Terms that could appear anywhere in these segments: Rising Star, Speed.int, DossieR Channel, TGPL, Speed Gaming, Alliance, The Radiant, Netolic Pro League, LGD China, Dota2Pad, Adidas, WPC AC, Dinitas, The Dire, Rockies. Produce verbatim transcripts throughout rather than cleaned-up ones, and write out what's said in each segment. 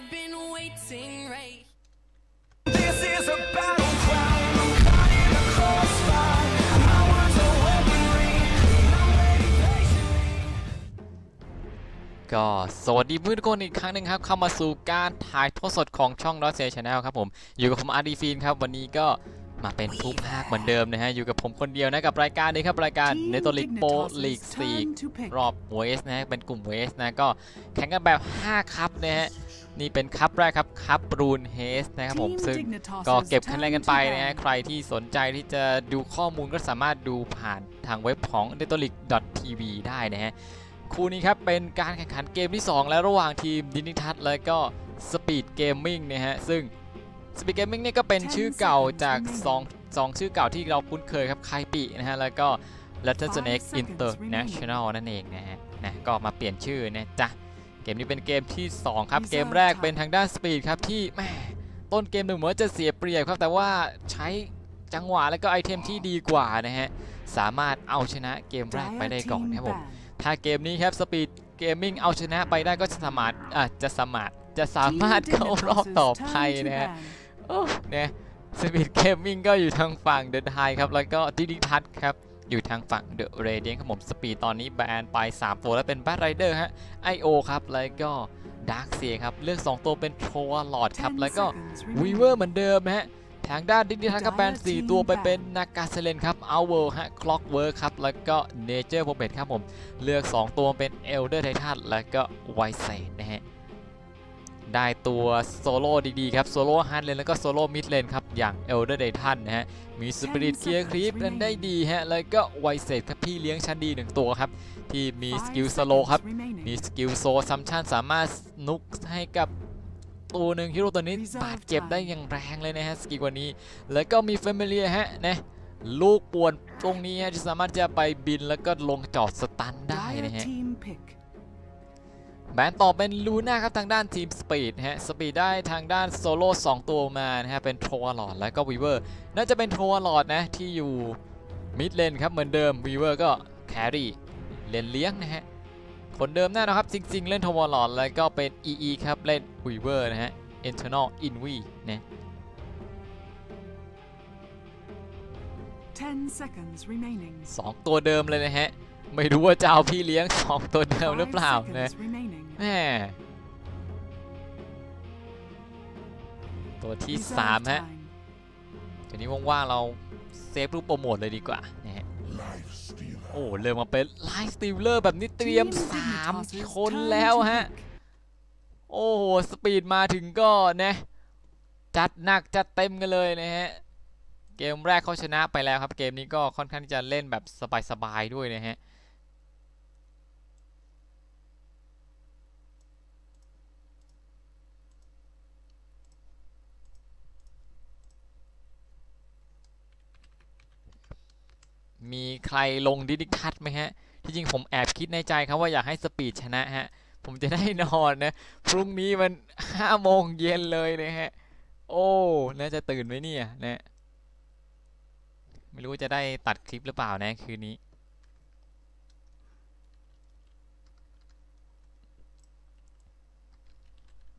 I've been waiting right. This is a battle cry. I'm caught in the crossfire. My words are weaponry. I'm waiting patiently. ก็สวัสดีเพื่อนทุกคนอีกครั้งหนึ่งครับเข้ามาสู่การถ่ายทอดสดของช่อง Netolic Pro League ครับผมอยู่กับผมอาร์ดีฟีนครับวันนี้ก็มาเป็นทุกภาคเหมือนเดิมนะฮะอยู่กับผมคนเดียวนะกับรายการนี้ครับรายการ Netolic Pro League สี่รอบ ดับเบิลยู เอส นะฮะเป็นกลุ่ม ดับเบิลยู เอส นะก็แข่งกันแบบห้าคัพนะฮะนี่เป็นคัพแรกครับคัพรูนเฮสนะครับผมซึ่งก็เก็บคะแนนกันไปนะฮะใครที่สนใจที่จะดูข้อมูลก็สามารถดูผ่านทางเว็บของ เนโทลิก ดอท ที วี ได้นะฮะคู่นี้ครับเป็นการแข่งขันเกมที่สองและระหว่างทีมดินิทัศน์และก็ สปีด เกมมิ่ง นะฮะซึ่งสปีด เกมมิ่ง เนี่ยก็เป็นชื่อเก่าจากสองชื่อเก่าที่เราคุ้นเคยครับไคปินะฮะแล้วก็ แลตเทิลสเนค อินเตอร์เนชั่นแนล นั่นเองนะฮะนะก็มาเปลี่ยนชื่อนะจ๊ะเกมนี้เป็นเกมที่สองครับเกมแรกเป็นทางด้าน Speed ครับที่แม่ต้นเกมดูเหมือนจะเสียเปรียบครับแต่ว่าใช้จังหวะและก็ไอเทมที่ดีกว่านะฮะสามารถเอาชนะเกมแรกไปได้ก่อนครับผมถ้าเกมนี้ครับ สปีด เกมมิ่ง เอาชนะไปได้ก็จะสามารถอ่ะจะสามารถจะสามารถเข้ารอบต่อไปนะฮะเนี่ย สปีด เกมมิ่ง ก็อยู่ทางฝั่ง เดอะ ไทย ครับแล้วก็ดินิทัศน์ครับอยู่ทางฝั่ง เดอะ เรเดียน ครับผม Speed ตอนนี้แบนไปสามตัวแล้วเป็น แบท ไรเดอร์ ฮะ ไอ โอ ครับแล้วก็ ดาร์ค เซีย ครับเลือกสองตัวเป็น โทวาลอด ครับแล้วก็ วีเวอร์ เหมือนเดิมฮะทางด้านดินิทัศน์ก็แบนสี่ตัวไปเป็นนากาเซเลน ครับ อาวเวิลด์ ฮะ คล็อกเวิร์ค ครับแล้วก็ เนเจอร์ โพเบต ครับผมเลือกสองตัวเป็น เอลเดอร์ ไททัน แล้วก็ ไวท์ เซด นะฮะได้ตัวโซโล่ดีๆครับโซโล่ฮาร์ดเลนแล้วก็โซโล่มิดเลนครับอย่าง เอลเดอร์ ไททัน นะฮะมี สปิริต เคลียร์ ครีป เล่นได้ดีฮะแล้วก็ ไวท์ เซด ครับพี่เลี้ยงชั้นดีหนึ่งตัวครับที่มีสกิลสโลครับมีสกิลโซซัมชั่นสามารถนุกให้กับตัวหนึ่งฮีโร่ตัวนี้บาดเจ็บได้อย่างแรงเลยนะฮะสกิลวันนี้แล้วก็มี เฟมิเลียร์ ฮะนะลูกป่วนตรงนี้ฮะที่สามารถจะไปบินแล้วก็ลงจอดสตันได้นะฮะแบนต่อเป็นลูน่าครับทางด้านทีม Speed ฮะ Speed ได้ทางด้านโซโล่สองตัวมานะฮะเป็นโทวาลอดแล้วก็ วีเวอร์ น่าจะเป็น โทวาลอด นะที่อยู่มิดเลนครับเหมือนเดิม วีเวอร์ ก็แครี่เลนเลี้ยงนะฮะคนเดิมแน่นอนครับจริงๆเล่น โทวาลอด แล้วก็เป็น อี อี ครับเล่น วีเวอร์ นะฮะ อินเทอร์นอล อินวี นะสองตัวเดิมเลยนะฮะไม่รู้ว่าจะเอาพี่เลี้ยงสองตัวเดิมหรือเปล่านะแม่ตัวที่สามฮะทีนี้ว่างๆเราเซฟรูปโปรโมทเลยดีกว่านะฮะโอ้เริ่มมาเป็นไลฟ์สตีลเลอร์แบบนี้เตรียมสามคนแล้วฮะโอ้โหสปีดมาถึงก็นะจัดหนักจัดเต็มกันเลยนะฮะเกมแรกเขาชนะไปแล้วครับเกมนี้ก็ค่อนข้างที่จะเล่นแบบสบายๆด้วยนะฮะมีใครลงดินิทัศน์ไหมฮะที่จริงผมแอบคิดในใจครับว่าอยากให้สปีดชนะฮะผมจะได้นอนนะพรุ่งนี้มันห้าโมงเย็นเลยนะฮะโอ้น่าจะตื่นไหมเนี่ยนะไม่รู้จะได้ตัดคลิปหรือเปล่านะคืนนี้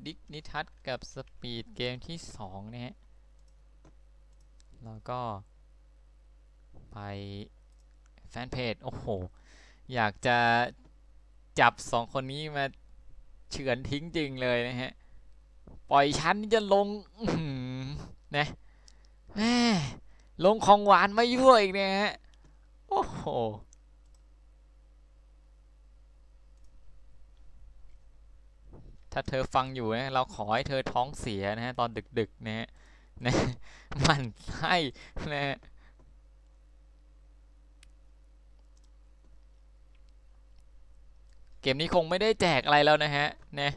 ดินิทัศน์กับสปีดเกมที่สองนะฮะแล้วก็ไปแฟนเพจโอ้โหอยากจะจับสองคนนี้มาเฉือนทิ้งจริงเลยนะฮะปล่อยชั้นจะลงนะแม่ลงของหวานไม่ยั่วอีกเนี่ยฮะโอ้โหถ้าเธอฟังอยู่นะเราขอให้เธอท้องเสียนะฮะตอนดึกๆนะฮะนะมันไส้นะฮะเกมนี้คงไม่ได้แจกอะไรแล้วนะฮะนะ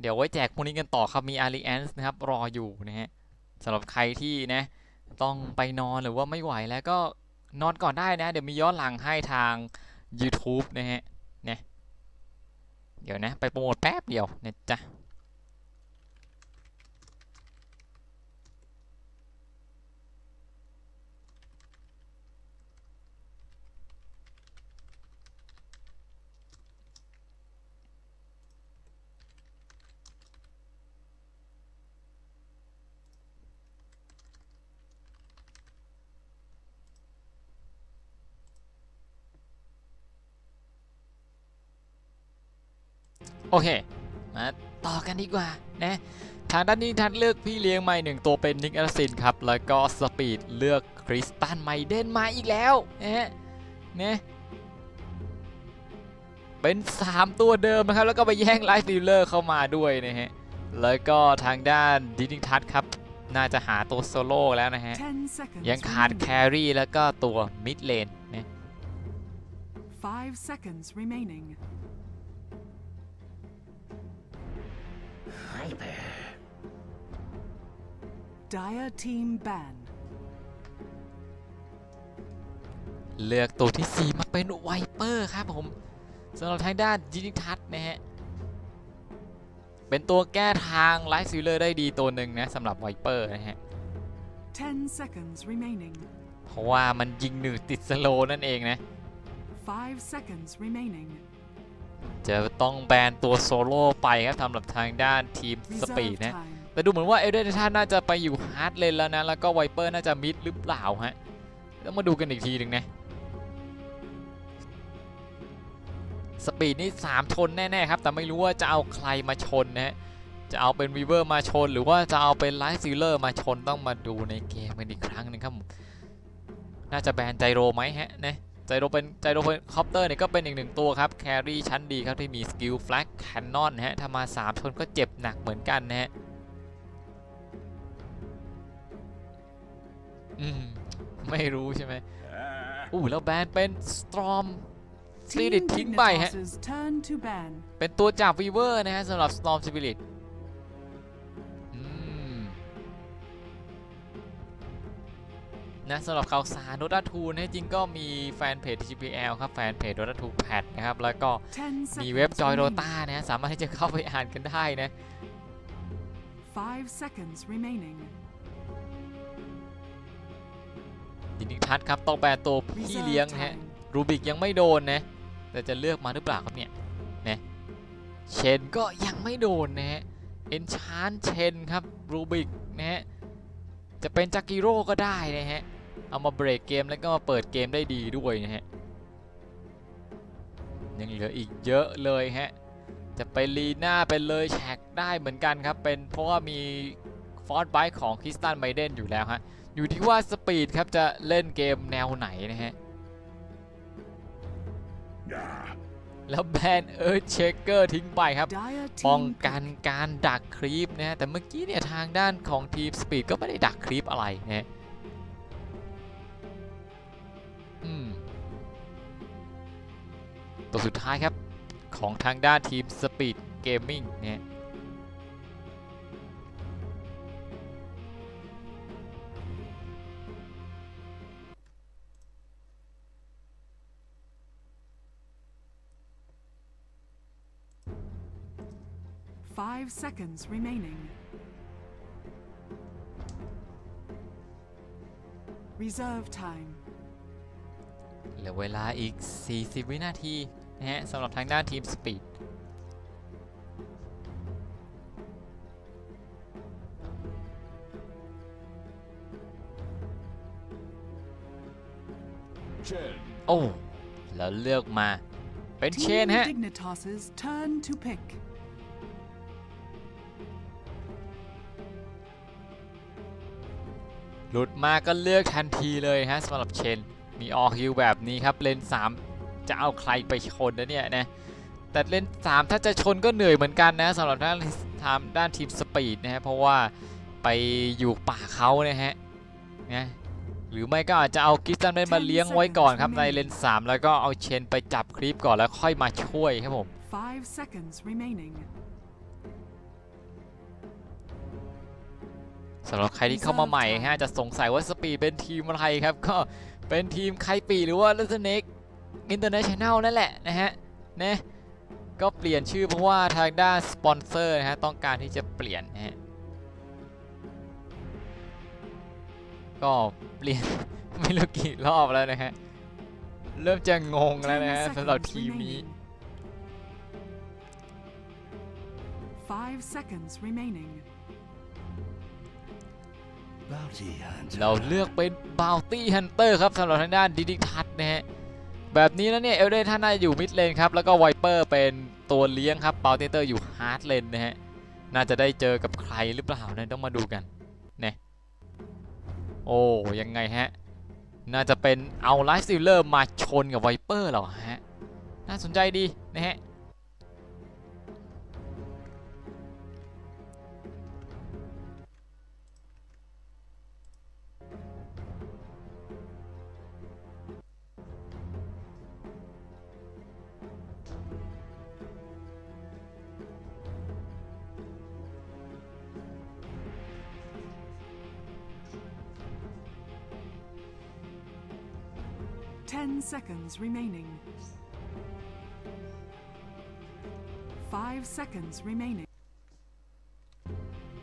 เดี๋ยวไว้แจกพวกนี้กันต่อครับมี อาร์ลีแอนซ์ นะครับรออยู่นะฮะสำหรับใครที่นะต้องไปนอนหรือว่าไม่ไหวแล้วก็นอนก่อนได้นะเดี๋ยวมีย้อนหลังให้ทาง ยูทูบ นะฮะเนี่ยเดี๋ยวนะไปโปรโมทแป๊บเดียวนะจ๊ะ โอเคมาต่อกันดีกว่านะทางด้านนี้ทัดเลือกพี่เลี้ยงใหม่หนึ่งตัวเป็นนิกอัลซินครับแล้วก็สปีดเลือกคริสตันไมเดนมาอีกแล้วนะฮะเนี่ยเป็นสามตัวเดิมนะครับแล้วก็ไปแย่งไลท์ดีลเลอร์เข้ามาด้วยนะฮะแล้วก็ทางด้านดินิทัศครับน่าจะหาตัวโซโล่แล้วนะฮะยังขาดแครี่แล้วก็ตัวมิดเลนนะเลือกตัวที่สี่มาเป็นไวเปอร์ครับผมสำหรับทางด้านยินิทัศน์นะฮะเป็นตัวแก้ทางไลท์ซิลเลอร์ได้ดีตัวหนึ่งนะสำหรับไวเปอร์นะฮะเพราะว่ามันยิงหนึ่งติดสโลนั่นเองนะจะต้องแบนตัวโซโล่ไปครับสำหรับทางด้านทีมสปีดนะแต่ดูเหมือนว่าเอเดนท่านน่าจะไปอยู่ฮาร์ดเลนแล้วนะแล้วก็ไวเปอร์น่าจะมิดหรือเปล่าฮะต้องมาดูกันอีกทีหนึ่งนะสปีดนี่สามชนแน่ๆครับแต่ไม่รู้ว่าจะเอาใครมาชนนะฮะจะเอาเป็นวีเวอร์มาชนหรือว่าจะเอาเป็นไลท์ซิลเลอร์มาชนต้องมาดูในเกมกันอีกครั้งนึงครับน่าจะแบนไจโรไหมฮะนะไจโรเป็นไจโรคอปเตอร์เนี่ยก็เป็นอีกหนึ่งตัวครับแครี่ชั้นดีครับที่มีสกิลแฟลกแคนนอนฮะถ้ามาสามชนก็เจ็บหนักเหมือนกันนะฮะอืมไม่รู้ใช่ไหมอู้แล้วแบนเป็นสตรอมSpirit ทิ้งไปฮะเป็นตัวจากวีเวอร์นะฮะสำหรับ Storm Spirit นะสำหรับข่าวสารโดต้าทูนะจริงก็มีแฟนเพจ จี พี แอล ครับแฟนเพจโดต้าทูแพดนะครับแล้วก็มีเว็บจอยโดต้านะฮะสามารถที่จะเข้าไปอ่านกันได้นะดินิทัศน์ครับต้องแปลตัวพี่เลี้ยงฮะรูบิกยังไม่โดนนะแต่จะเลือกมาหรือเปล่าครับเนี่ยนะเชนก็ยังไม่โดนนะฮะเอนชานเชนครับรูบิกนะฮะจะเป็นจากิโร่ก็ได้นะฮะเอามาเบรกเกมแล้วก็มาเปิดเกมได้ดีด้วยนะฮะยังเหลืออีกเยอะเลยฮะจะไปลีน่าเป็นเลยแชกได้เหมือนกันครับเป็นเพราะว่ามีฟอร์ดไบค์ของคริสตันไมเดนอยู่แล้วฮะอยู่ที่ว่าสปีดครับจะเล่นเกมแนวไหนนะฮะแล้วแบนเออเชคเกอร์ทิ้งไปครับป้องกันการดักครีปนะแต่เมื่อกี้เนี่ยทางด้านของทีมสปีดก็ไม่ได้ดักครีปอะไรนะอืมตัวสุดท้ายครับของทางด้านทีมสปีดเกมมิ่งเนี่ยfive seconds remaining reserve time เหลือเวลาอีกสี่สิบวินาทีนะฮะสำหรับทางด้านทีมสปีดโอ้แล้วเลือกมาเป็นเชนฮะหลุดมาก็เลือกทันทีเลยฮะสำหรับเชนมีออคิวแบบนี้ครับเลนสามจะเอาใครไปชนนะเนี่ยนะแต่เลนสามถ้าจะชนก็เหนื่อยเหมือนกันนะสำหรับด้านทางด้านทีมสปีดนะฮะเพราะว่าไปอยู่ป่าเขานะฮะนะหรือไม่ก็อาจจะเอาคริสตันมาเลี้ยงไว้ก่อนครับในเลนสามแล้วก็เอาเชนไปจับคลิปก่อนแล้วค่อยมาช่วยครับผมสำหรับใครที่เข้ามาใหม่ฮะจะสงสัยว่าสปีดเป็นทีมอะไรครับก็เป็นทีมไคปีหรือว่าลัสเน็กอินเตอร์เนชั่นแนลนั่นแหละนะฮะนะก็เปลี่ยนชื่อเพราะว่าทางด้านสปอนเซอร์นะฮะต้องการที่จะเปลี่ยนนะฮะก็เปลี่ยนไม่รู้กี่รอบแล้วนะฮะเริ่มจะงงแล้วนะฮะสำหรับทีมนี้five seconds remainingเราเลือกเป็น Bounty Hunter ครับสำหรับทางด้านดิดิทัศน์นะฮะ แบบนี้นะเนี่ยเอลเดนท่านน่าอยู่มิดเลนครับแล้วก็ไวเปอร์เป็นตัวเลี้ยงครับเปาเตเตอร์อยู่ฮาร์ดเลนนะฮะน่าจะได้เจอกับใครหรือเปล่าเนี่ยต้องมาดูกันเนี่ยโอ้ยังไงฮะน่าจะเป็นเอาไลท์ซิลเลอร์มาชนกับไวเปอร์เหรอฮะน่าสนใจดีนะฮะten seconds remaining. five seconds remaining. โอเคนะ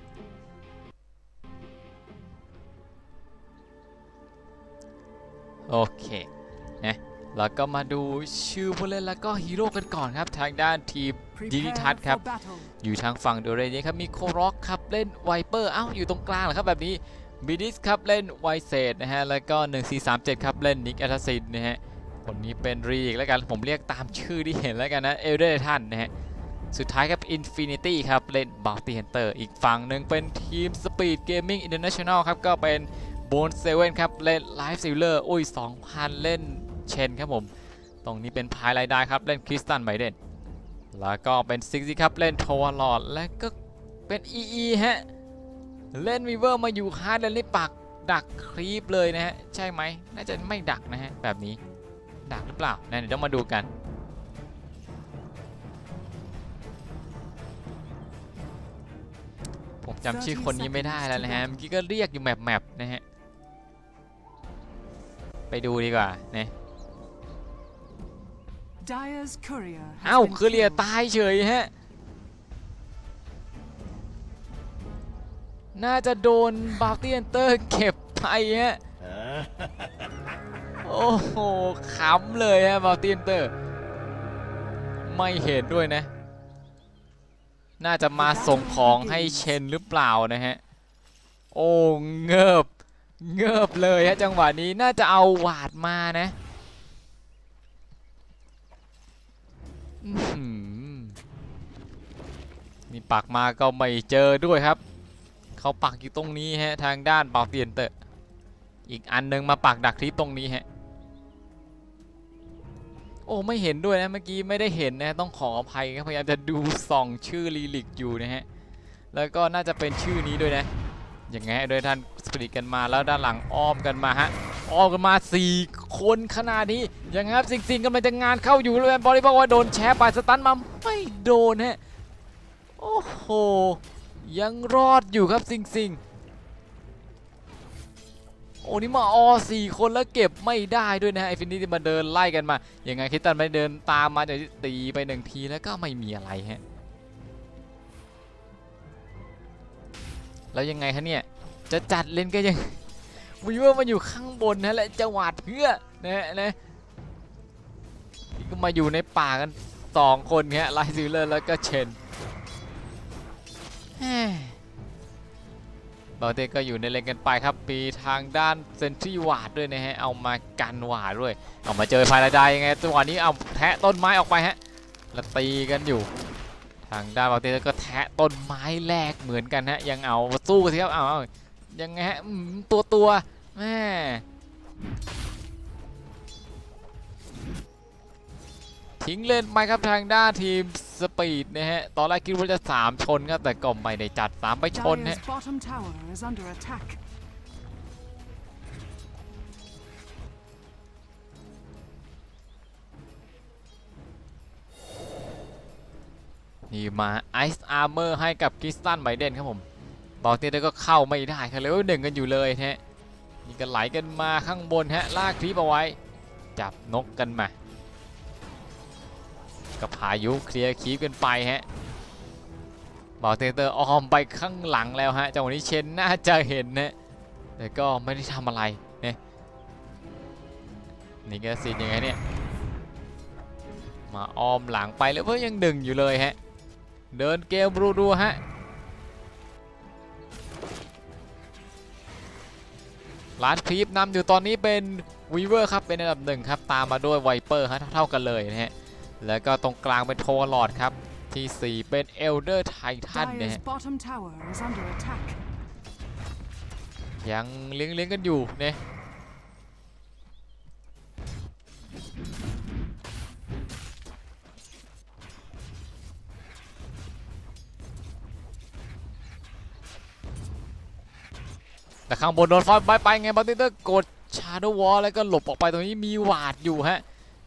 แล้วก็มาดูชื่อผู้เล่นแล้วก็ฮีโร่กันก่อนครับทางด้านทีมดินิทัศครับอยู่ทางฝั่งโดเรเย่ครับมีโคร็อกครับเล่นไวเปอร์เอ้าอยู่ตรงกลางเหรอครับแบบนี้บิดิสครับเล่นไวเซดนะฮะแล้วก็หนึ่งสี่สามเจ็ดครับเล่นนิกแอทซินนะฮะคนนี้เป็นรีกแล้วกันผมเรียกตามชื่อที่เห็นแล้วกันนะเอลเดอร์ท่านนะฮะสุดท้ายครับอินฟินิตี้ครับเล่นบัลตี้ฮันเตอร์อีกฝั่งหนึ่งเป็นทีมสปีดเกมมิ่งอินเตอร์เนชั่นแนลครับก็เป็นโบนเซเว่นครับเล่นไลฟ์ซิลเลอร์อุ้ย สองพัน เล่นเชนครับผมตรงนี้เป็นพายรายได้ครับเล่นคริสตันไบเดนแล้วก็เป็นซิกซี่ครับเล่นทวารอดและก็เป็นอีอีฮะเล่นวีเวอร์มาอยู่ฮาร์ดแล้วนี่ปักดักครีปเลยนะฮะใช่ไหมน่าจะไม่ดักนะฮะแบบนี้ดักหรือเปล่านะเดี๋ยวต้องมาดูกันผมจำชื่อคนนี้ไม่ได้แล้วนะฮะเมื่อกี้ก็เรียกอยู่แมปแมปนะฮะไปดูดีกว่าเนี่ยอ้าวคือเรียตายเฉยฮะน่าจะโดนบัลตี้ฮันเตอร์เก็บไปฮะโอ้โหขำเลยฮะบัลตี้ฮันเตอร์ไม่เห็นด้วยนะน่าจะมาส่งของให้เชนหรือเปล่านะฮะโอ้เงิบเงิบเลยฮะจังหวะนี้น่าจะเอาหวาดมานะนี่ปักมาก็ไม่เจอด้วยครับเขาปักอยู่ตรงนี้ฮะทางด้านเปาเตียนเตอร์อีกอันนึงมาปักดักทิปตรงนี้ฮะโอ้ไม่เห็นด้วยนะเมื่อกี้ไม่ได้เห็นนะต้องขออภัยครับพยายามจะดูส่องชื่อลีลิกอยู่นะฮะแล้วก็น่าจะเป็นชื่อนี้ด้วยนะอย่างไงโดยท่านสปีดกันมาแล้วด้านหลังอ้อมกันมาฮะอ้อมกันมาสี่คนขนาดนี้ยังไงครับสิงสิงกันไปจะงานเข้าอยู่แล้วบอลลี่บอกว่าโดนแชร์ไปสตันมาไม่โดนฮะโอ้โหยังรอดอยู่ครับสิงสิงโอ้นี่มาอสี่คนแล้วเก็บไม่ได้ด้วยนะไอฟินนี่มาเดินไล่กันมาอย่างไงคิดตันไปเดินตามมาจะตีไปหนึ่งทีแล้วก็ไม่มีอะไรฮะแล้วยังไงฮะเนี่ยจะจัดเล่นก็ยังวิวมาอยู่ข้างบนนะและจะหวาดเพื่อนะนะก็มาอยู่ในป่ากันสองคนฮะไลซิลเลอร์แล้วก็เชนบาเต้ก็อยู่ในเลนกันไปครับปีทางด้านเซนทรีวาดด้วยนะฮะเอามากันวาดด้วยเอามาเจอภายรายได้ยังไงจังหวะนี้เอาแทะต้นไม้ออกไปฮะแล้วตีกันอยู่ทางด้านบาเต้ก็แทะต้นไม้แลกเหมือนกันฮะยังเอาสู้สิครับเอายังไงฮะตัวตัวแม่ทิ้งเล่นไปครับทางด้านทีมสปีดนะฮะตอนแรกคิดว่าจะสามชนครับแต่ก็ไม่ได้จัดสามไปชนฮะนี่มาไอซ์อาร์เมอร์ให้กับคริสตันไบเดนครับผมบอลที่ได้ก็เข้าไม่ได้ครับเลยหนึ่งกันอยู่เลยฮะนี่กันไหลกันมาข้างบนฮะลากคลิปเอาไว้จับนกกันมากับพายุเคลียร์คีฟกันไปฮะบอลเตเตอร์ออมไปข้างหลังแล้วฮะจังหวะนี้เชนน่าจะเห็นนะแต่ก็ไม่ได้ทำอะไรเนี่ยนี่ก็สิยังไงเนี่ยมาออมหลังไปแล้วเพื่อยังดึงอยู่เลยฮะเดินเกมรัวๆฮะ ร้านคลิปนำอยู่ตอนนี้เป็นวีเวอร์ครับเป็นอันดับหนึ่งครับตามมาด้วยไวเปอร์ฮะเท่ากันเลยนะฮะแล้วก็ตรงกลางเป็นโทวลอดครับที่สี่เป็นเอลเดอร์ไททันนะฮะยังเลี้ยงเลี้ยงกันอยู่เนี่ยแต่ข้างบนโดนฟาดไปไปไงบอลติเตอร์กดชาร์ดวอลแล้วก็หลบออกไปตรงนี้มีวาดอยู่ฮะ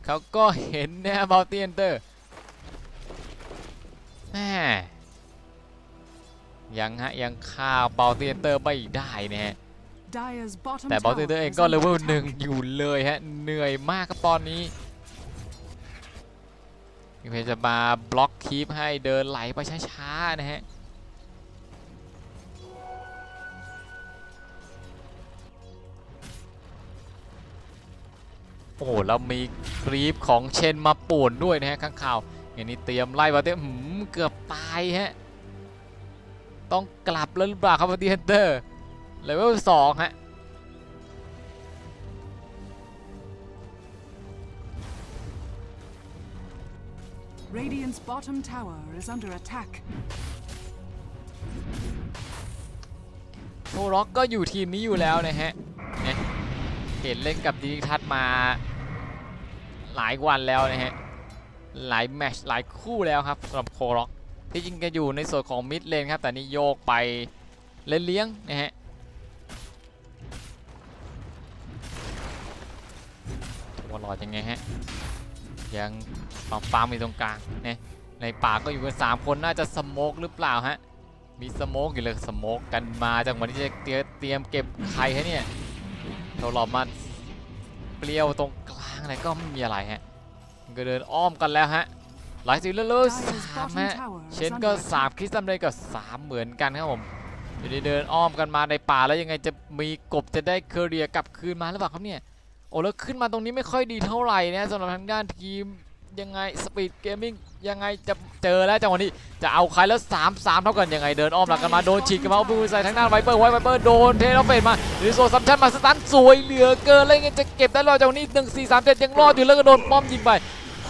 เขาก็เห็นนะบอลติเตอร์แม่ยังฮะยังฆ่าบอลติเตอร์ไม่ได้นะฮะแต่บอลติเตอร์เองก็เลเวลหนึ่งอยู่เลยฮะเหนื่อยมากครับตอนนี้เพชรจะมาบล็อกคีปให้เดินไหลไปช้าๆนะฮะโอ้โหแล้วมีครีปของเชนมาป่วนด้วยนะฮะข้างข่าวอย่างนี้เตรียมไล่บอลเตอร์เกือบตายฮะต้องกลับแล้วหรือเปล่าครับบอลติเตอร์เลเวลสองฮะโทร็อกก็อยู่ทีมนี้อยู่แล้วนะฮะเห็นเล่นกับดีทัศมาหลายวันแล้วนะฮะหลายแมชหลายคู่แล้วครับสำหรับโคร็อกที่จริงก็อยู่ในส่วนของมิดเลนครับแต่นี่โยกไปเลนเลี้ยงนะฮะตัวลอยยังไงฮะยังปามปามอยู่ตรงกลางนะในป่าก็อยู่กันสามคนน่าจะสโมกหรือเปล่าฮะมีสโมกอยู่เลยสโมกกันมาจากวันที่จะเตรียมเก็บใครฮะเนี่ยเราหลบมาเปลี่ยวตรงกลางอะไรก็ไม่มีอะไรฮะก็เดินอ้อมกันแล้วฮะหลายสิบเลื่อยสามฮะเชนก็สามคริสตัมเลยก็สามเหมือนกันครับผมอยู่ในเดินอ้อมกันมาในป่าแล้วยังไงจะมีกบจะได้เคเรียกลับคืนมาหรือเปล่าครับเนี่ยโอ้แล้วขึ้นมาตรงนี้ไม่ค่อยดีเท่าไหร่นะสำหรับทางด้านทีมยังไงสปีดเกมมิ่งยังไงจะเจอแล้วจังหวะนี้จะเอาใครแล้วสามสามเท่ากันยังไงเดินอ้อมหลังกันมาโดนฉีกกันมาเอาปืนใส่ทางด้านไวเปอร์ไวเปอร์โดนเทนอฟเฟนมาหรือโซซัมชันมาสตันสวยเหลือเกินเลยจะเก็บได้รอจังหวะนี้หนึ่งสี่สามเจ็ดยังรอดอยู่แล้วก็โดนป้อมยิงไป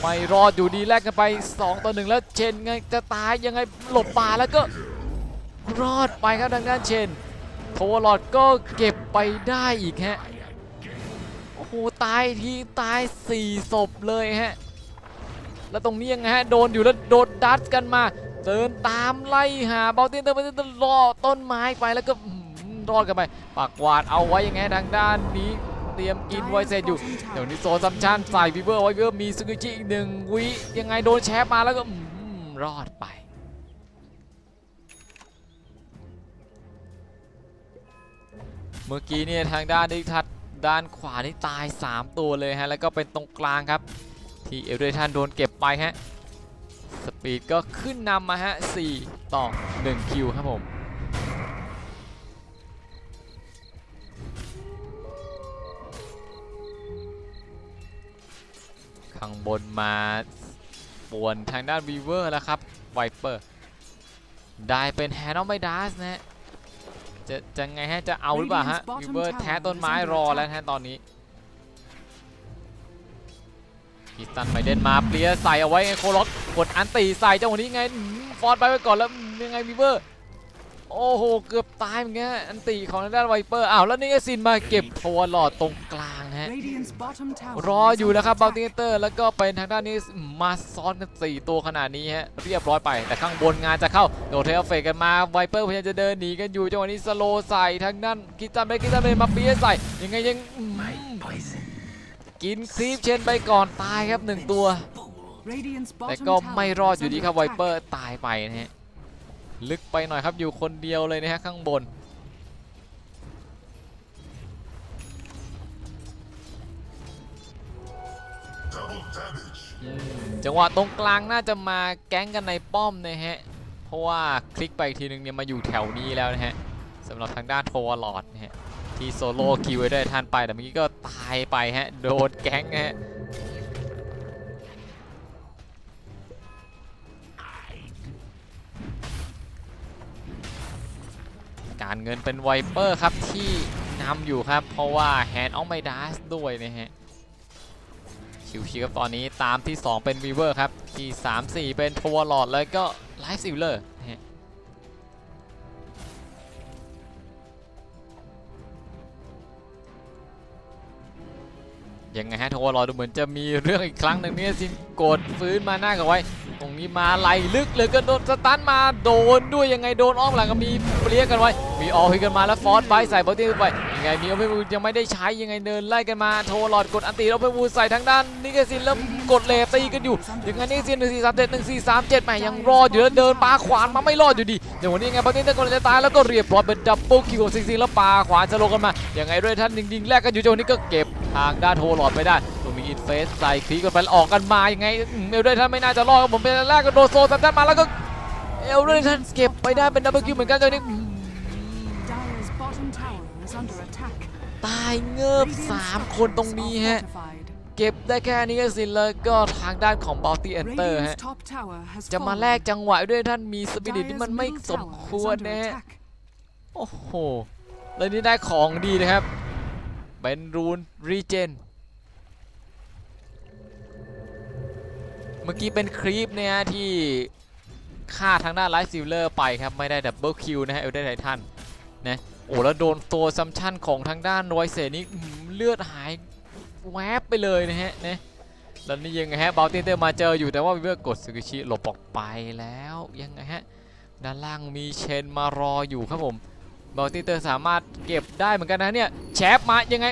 ไม่รอดอยู่ดีแลกกันไปสองต่อหนึ่งแล้วเชนไงจะตายยังไงหลบป่าแล้วก็รอดไปครับทางด้านเชนโทวลอดก็เก็บไปได้อีกฮะโอ้โหตายทีตายสี่ศพเลยฮะแล้วตรงนี้ยังไงฮะโดนอยู่แล้วโดนดัดกันมาเดินตามไล่หาบอลตินเตอร์บอลตินเตอร์รอต้นไม้ไปแล้วก็รอดกันไปปากวาดเอาไว้ยังไงทางด้านนี้เตรียมกินไวเซอยู่เดี๋ยวนี้โซซัมชันใส่ฟีเวอร์ไวเวอร์มีซึกุจิอีกหนึ่งวิยังไงโดนแชปมาแล้วก็รอดไปเมื่อกี้เนี่ยทางด้านนี้ทัดด้านขวานี่ตายสามตัวเลยฮะแล้วก็เป็นตรงกลางครับที่เอลเดอร์ทันโดนเก็บไปฮะสปีดก็ขึ้นนำมาฮะสี่ต่อหนึ่งคิวครับผมข้างบนมาป่วนทางด้านวีเวอร์แล้วครับไวเปอร์ได้เป็นแฮนด์ออฟไมดัสนะฮะจะจะไงฮะจะเอาหรือเปล่าฮะวีเวอร์แท้ต้นไม้รอแล้วฮะตอนนี้กิตันไปเด่นมาเปลี่ยนใส่เอาไว้ไงโคล็อกกดอันตีใส่เจ้าหนี้ไงฟอร์ดไปไว้ก่อนแล้วยังไงวีเวอร์โอ้โหเกือบตายเหมือนกันอันตีของด้านไวเปอร์อ้าวแล้วนี่ไงซินมาเก็บโทวลอดตรงกลางฮะรออยู่แล้วครับบอลติเตอร์แล้วก็ไปทางด้านนี้มาซ้อนกันสี่ตัวขนาดนี้ฮะเรียบร้อยไปแต่ข้างบนงานจะเข้าโดนเทลเฟกันมาไวเปอร์พยายามจะเดินหนีกันอยู่จังหวะนี้สโลใส่ทางด้านกิตันไปกิตันไปมาเปลี่ยนใส่ยังไงยังกินครีปเชนไปก่อนตายครับหนึ่งตัวแต่ก็ไม่รอดอยู่ดีครับไวเปอร์ตายไปนะฮะลึกไปหน่อยครับอยู่คนเดียวเลยนะฮะข้างบนจังหวะตรงกลางน่าจะมาแก๊งกันในป้อมนะฮะเพราะว่าคลิกไปทีนึงเนี่ยมาอยู่แถวนี้แล้วนะฮะสำหรับทางด้านโทวลอดนะฮะที่โซโล่คิวไว้ได้ทันไปแต่เมื่อกี้ก็ตายไปฮะโดนแก๊งฮะการเงินเป็นไวเปอร์ครับที่น นำอยู่ครับเพราะว่าแฮนด์ออฟไมดัสด้วยนะฮะชิวๆครับตอนนี้ตามที่สองเป็นวีเวอร์ครับที่สามสี่เป็นทัวร์ลอดแล้วก็ไลฟ์ซิลเลอร์ยังไงฮะทัวร์ลอดดูเหมือนจะมีเรื่องอีกครั้งหนึ่งเนี่ยซินกดฟื้นมาหน้ากันไว้ตรงนี้มาไหลลึกเลยก็โดนสตันมาโดนด้วยยังไงโดนอ้อมหลังก็มีเปรี้ยกันไว้มีออลฮิกันมาแล้วฟอนต์ไปใส่บอลที่ไปยังไงมีเอาไปบูยังไม่ได้ใช้ยังไงเดินไล่กันมาโทรหลอดกดอันตีเอาไปบูใส่ทางด้านนิกซินแล้วกดเลฟตีกันอยู่ยังไงนิกซินหนึ่งสี่สามเจ็ดหนึ่งสี่สามเจ็ดใหม่ยังรออยู่แล้วเดินปาขวานมาไม่รอดอยู่ดีอย่างวันนี้ยังไงบอลที่นั่นกำลังจะตายแล้วก็เรียบร้อยเป็นดับเบิลคิวของซิงซิงแล้วปาขวานจะลงกันมายังไงด้วยท่านยิงๆแรกกันอยู่จนนี้ก็เก็บทางด้านโทรหลอดไปได้มีอินเฟสใส่คีกันไปออกกันมายังไงเอลเดนท่านไม่น่าจะรอดครับผมเป็นแรกก็โดนโซซัดด้านมาแล้วก็เอลเดนท่านเก็บไปได้เป็นดับเบิลคิวเหมือนกันตอนนี้ตายเงือบสามคนตรงนี้ฮะเก็บได้แค่นี้ก็สิเลยก็ทางด้านของ Bounty Hunter ฮะจะมาแลกจังหวะด้วยท่านมีสปิริตที่มันไม่สมควรนะฮะโอ้โหเลยนี่ได้ของดีนะครับเป็นรูนรีเจนเมื่อกี้เป็นคลิปเนี่ยที่ฆ่าทางด้านไลท์ซิลเลอร์ไปครับไม่ได้ดับเบิลคิวนะฮะเอลเดนไททันนะโอ้แล้วโดนตัวซัมชั่นของทางด้านรอยเสนี้เลือดหายแวบไปเลยนะฮะนะแล้วนี่ยังไงฮะบาวตี้เตอร์มาเจออยู่แต่ว่าเพื่อกดซูกิชิหลบออกไปแล้วยังไงฮะด้านล่างมีเชนมารออยู่ครับผมบาวตี้เตอร์สามารถเก็บได้เหมือนกันนะเนี่ยแชปมายังไง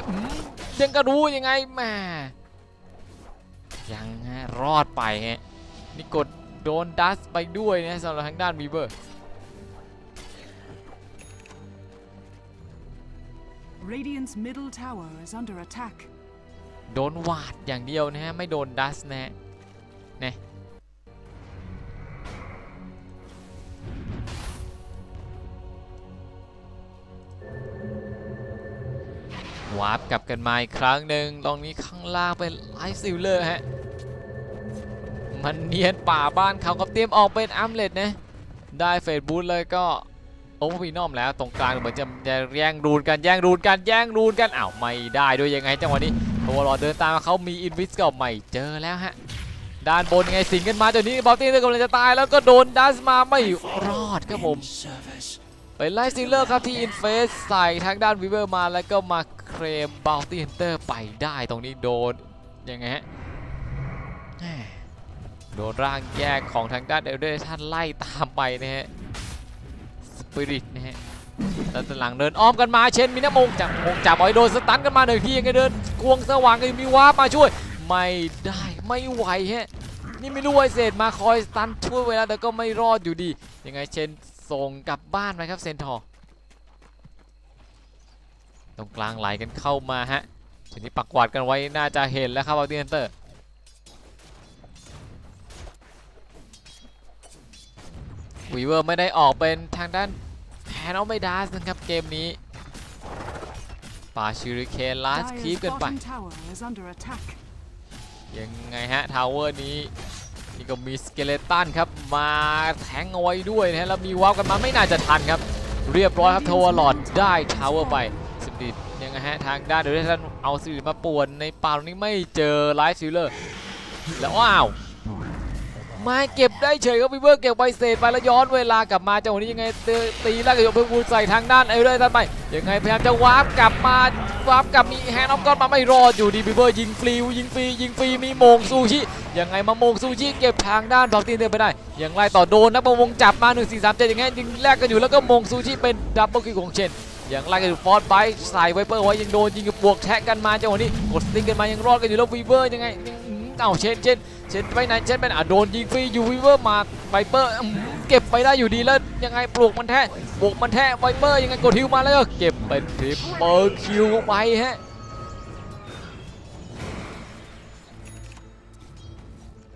ยังกระดูยังไงแม่ยังฮะรอดไปฮะนี่กดโดนดัสไปด้วยนะสำหรับทางด้านวีเวอร์โดนวาดอย่างเดียวนะฮะไม่โดนดัสนะฮะเนี่ยวาร์ปกลับกันมาอีกครั้งหนึ่งตรงนี้ข้างล่างเป็นไลฟ์ซิลเลอร์ฮะมันเนียนป่าบ้านเขากับเตรียมออกเป็นอัมเลตนะได้เฟดบูทเลยก็โอเวอร์วีนอมแล้วตรงกลางเหมือนจะจะแย่งรูนกันแย่งรูนกันแย่งรูนกันอ้าวไม่ได้ด้วยยังไงจังหวะนี้ตัวรอเดินตามเขามีอินวิสก็ไม่เจอแล้วฮะด้านบนยังไงสิงกันมาจนนี้บอลตี้กำลังจะตายแล้วก็โดนดัสมาไม่รอดครับผมไปไล่ซิลเลอร์ครับที่อินเฟสใส่ทางด้านวีเวอร์มาแล้วก็มาเคลมบาวตี้ฮันเตอร์ไปได้ตรงนี้โดนยังไงฮะโดนร่างแยกของทางด้านเอลเดนท่านไล่ตามไปนะฮะสปิริตนะฮะแล้วหลังเดินอ้อมกันมาเช่นมีน้ำมงจับมงจับไอ้โดนสตันกันมาหนึ่งทียังไงเดินควงสว่างก็มีวาร์ปมาช่วยไม่ได้ไม่ไหวฮะนี่ไม่รู้ไอ้เศษมาคอยสตันช่วยเวลาแต่ก็ไม่รอดอยู่ดียังไงเช่นส่งกลับบ้านไปครับเซนทอร์ตรงกลางไหลกันเข้ามาฮะทีนี้ปักกวาดกันไว้น่าจะเห็นแล้วครับบาวตี้ฮันเตอร์วีเวอร์ไม่ได้ออกเป็นทางด้านแฮนด์เอาไม่ได้นะครับเกมนี้ป่าชิริเคนลาสคลิปกันไปยังไงฮะทาวเวอร์นี้นี่ก็มีสเกเลตันครับมาแทงเอาไว้ด้วยนะแล้วมีว้าวกันมาไม่น่าจะทันครับเรียบร้อยครับทาวเวอร์หลอดได้ทาวเวอร์ไปสปิริตยังไงฮะทางด้านเดี๋ยวท่านเอาสปิริตมาป่วนในป่านี้ไม่เจอไลฟ์ซิลเลอร์แล้วอ้าวมาเก็บได้เฉยครับวีเวอร์เก็บไวเศษไปแล้วย้อนเวลากลับมาจังหวะนี้ยังไงตีแล้วก็ยกไปบูใส่ทางด้านเอลเดอร์ท่านไปยังไงพยายามจะวาร์ปกลับมาวาร์ปกลับมีแฮนด์ออฟก้อนมาไม่รอดอยู่ดีวีเวอร์ยิงฟรียิงฟรียิงฟรีมีโมงซูชิยังไงมาโมงซูชิเก็บทางด้านบล็อกตีเดินไปได้ยังไล่ต่อโดนนักประมงจับมาหนึ่งสี่สามเจ็ดยังไงยิงแรกกันอยู่แล้วก็โมงซูชิเป็นดับเบิลคิวของเชนยังไล่กันอยู่ฟอร์ดไบท์ใส่ไวเปอร์ไว้ยังโดนยิงกับบวกแทะกันมาจังหวะนี้กดสติ๊กกันมายังรอดกันอยู่แล้ววีเวอร์ยังไงเอาเชนเชนเชนไปไหนเชนเป็นอ่ะโดนยิงฟรีอยู่วีเวอร์มาไวเปอร์เก็บไปได้อยู่ดีแล้วยังไงปลูกมันแท้ปลูกมันแท้ไวเปอร์ยังไงกดฮิวมาแล้วก็เก็บเป็นทริปเปิลคิวไปฮะ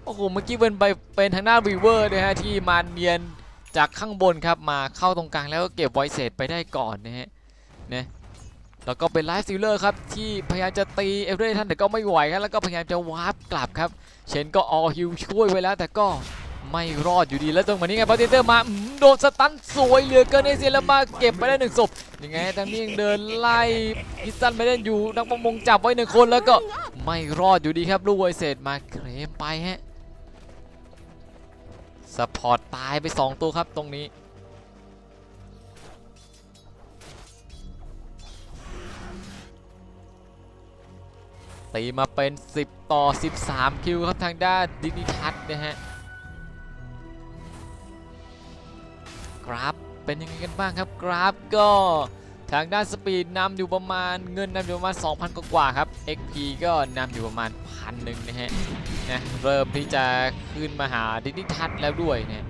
โอ้โหเมื่อกี้เป็นไปเป็นทางหน้าวีเวอร์นะฮะที่มาเนียนจากข้างบนครับมาเข้าตรงกลางแล้วก็เก็บไวเศษไปได้ก่อนนะฮะเนี่ยแล้วก็เป็นไลฟ์ซิลเลอร์ครับที่พยายามจะตีเอลเดนท่านแต่ก็ไม่ไหวครับแล้วก็พยายามจะวาร์ปกลับครับเชนก็ออลฮิวช่วยไว้แล้วแต่ก็ ไม่รอดอยู่ดีแล้วตรงมานี้ไงพาร์ติเตอร์มาโดนสตันสวยเหลือเกินเอเซียแล้วมาเก็บไปได้หนึ่งศพยังไงทางนี้ยังเดินไล่พิซซันไปเล่นอยู่นักประมงจับไว้หนึ่งคนแล้วก็ไม่รอดอยู่ดีครับลูกไอเศษมาเคลมไปฮะสปอร์ตตายไปสองตัวครับตรงนี้ตีมาเป็นสิบต่อสิบสามคิวครับทางด้านดินิทัศนะฮะกราฟเป็นยังไงกันบ้างครับกราฟก็ทางด้านสปีดนำอยู่ประมาณเงินนำอยู่ประมาณ สองพัน กว่าครับ เอ็กซ์ พี ก็นำอยู่ประมาณ หนึ่งพัน นึงนะฮะนะเริ่มที่จะขึ้นมาหาดินิทัศแล้วด้วยเนี่ย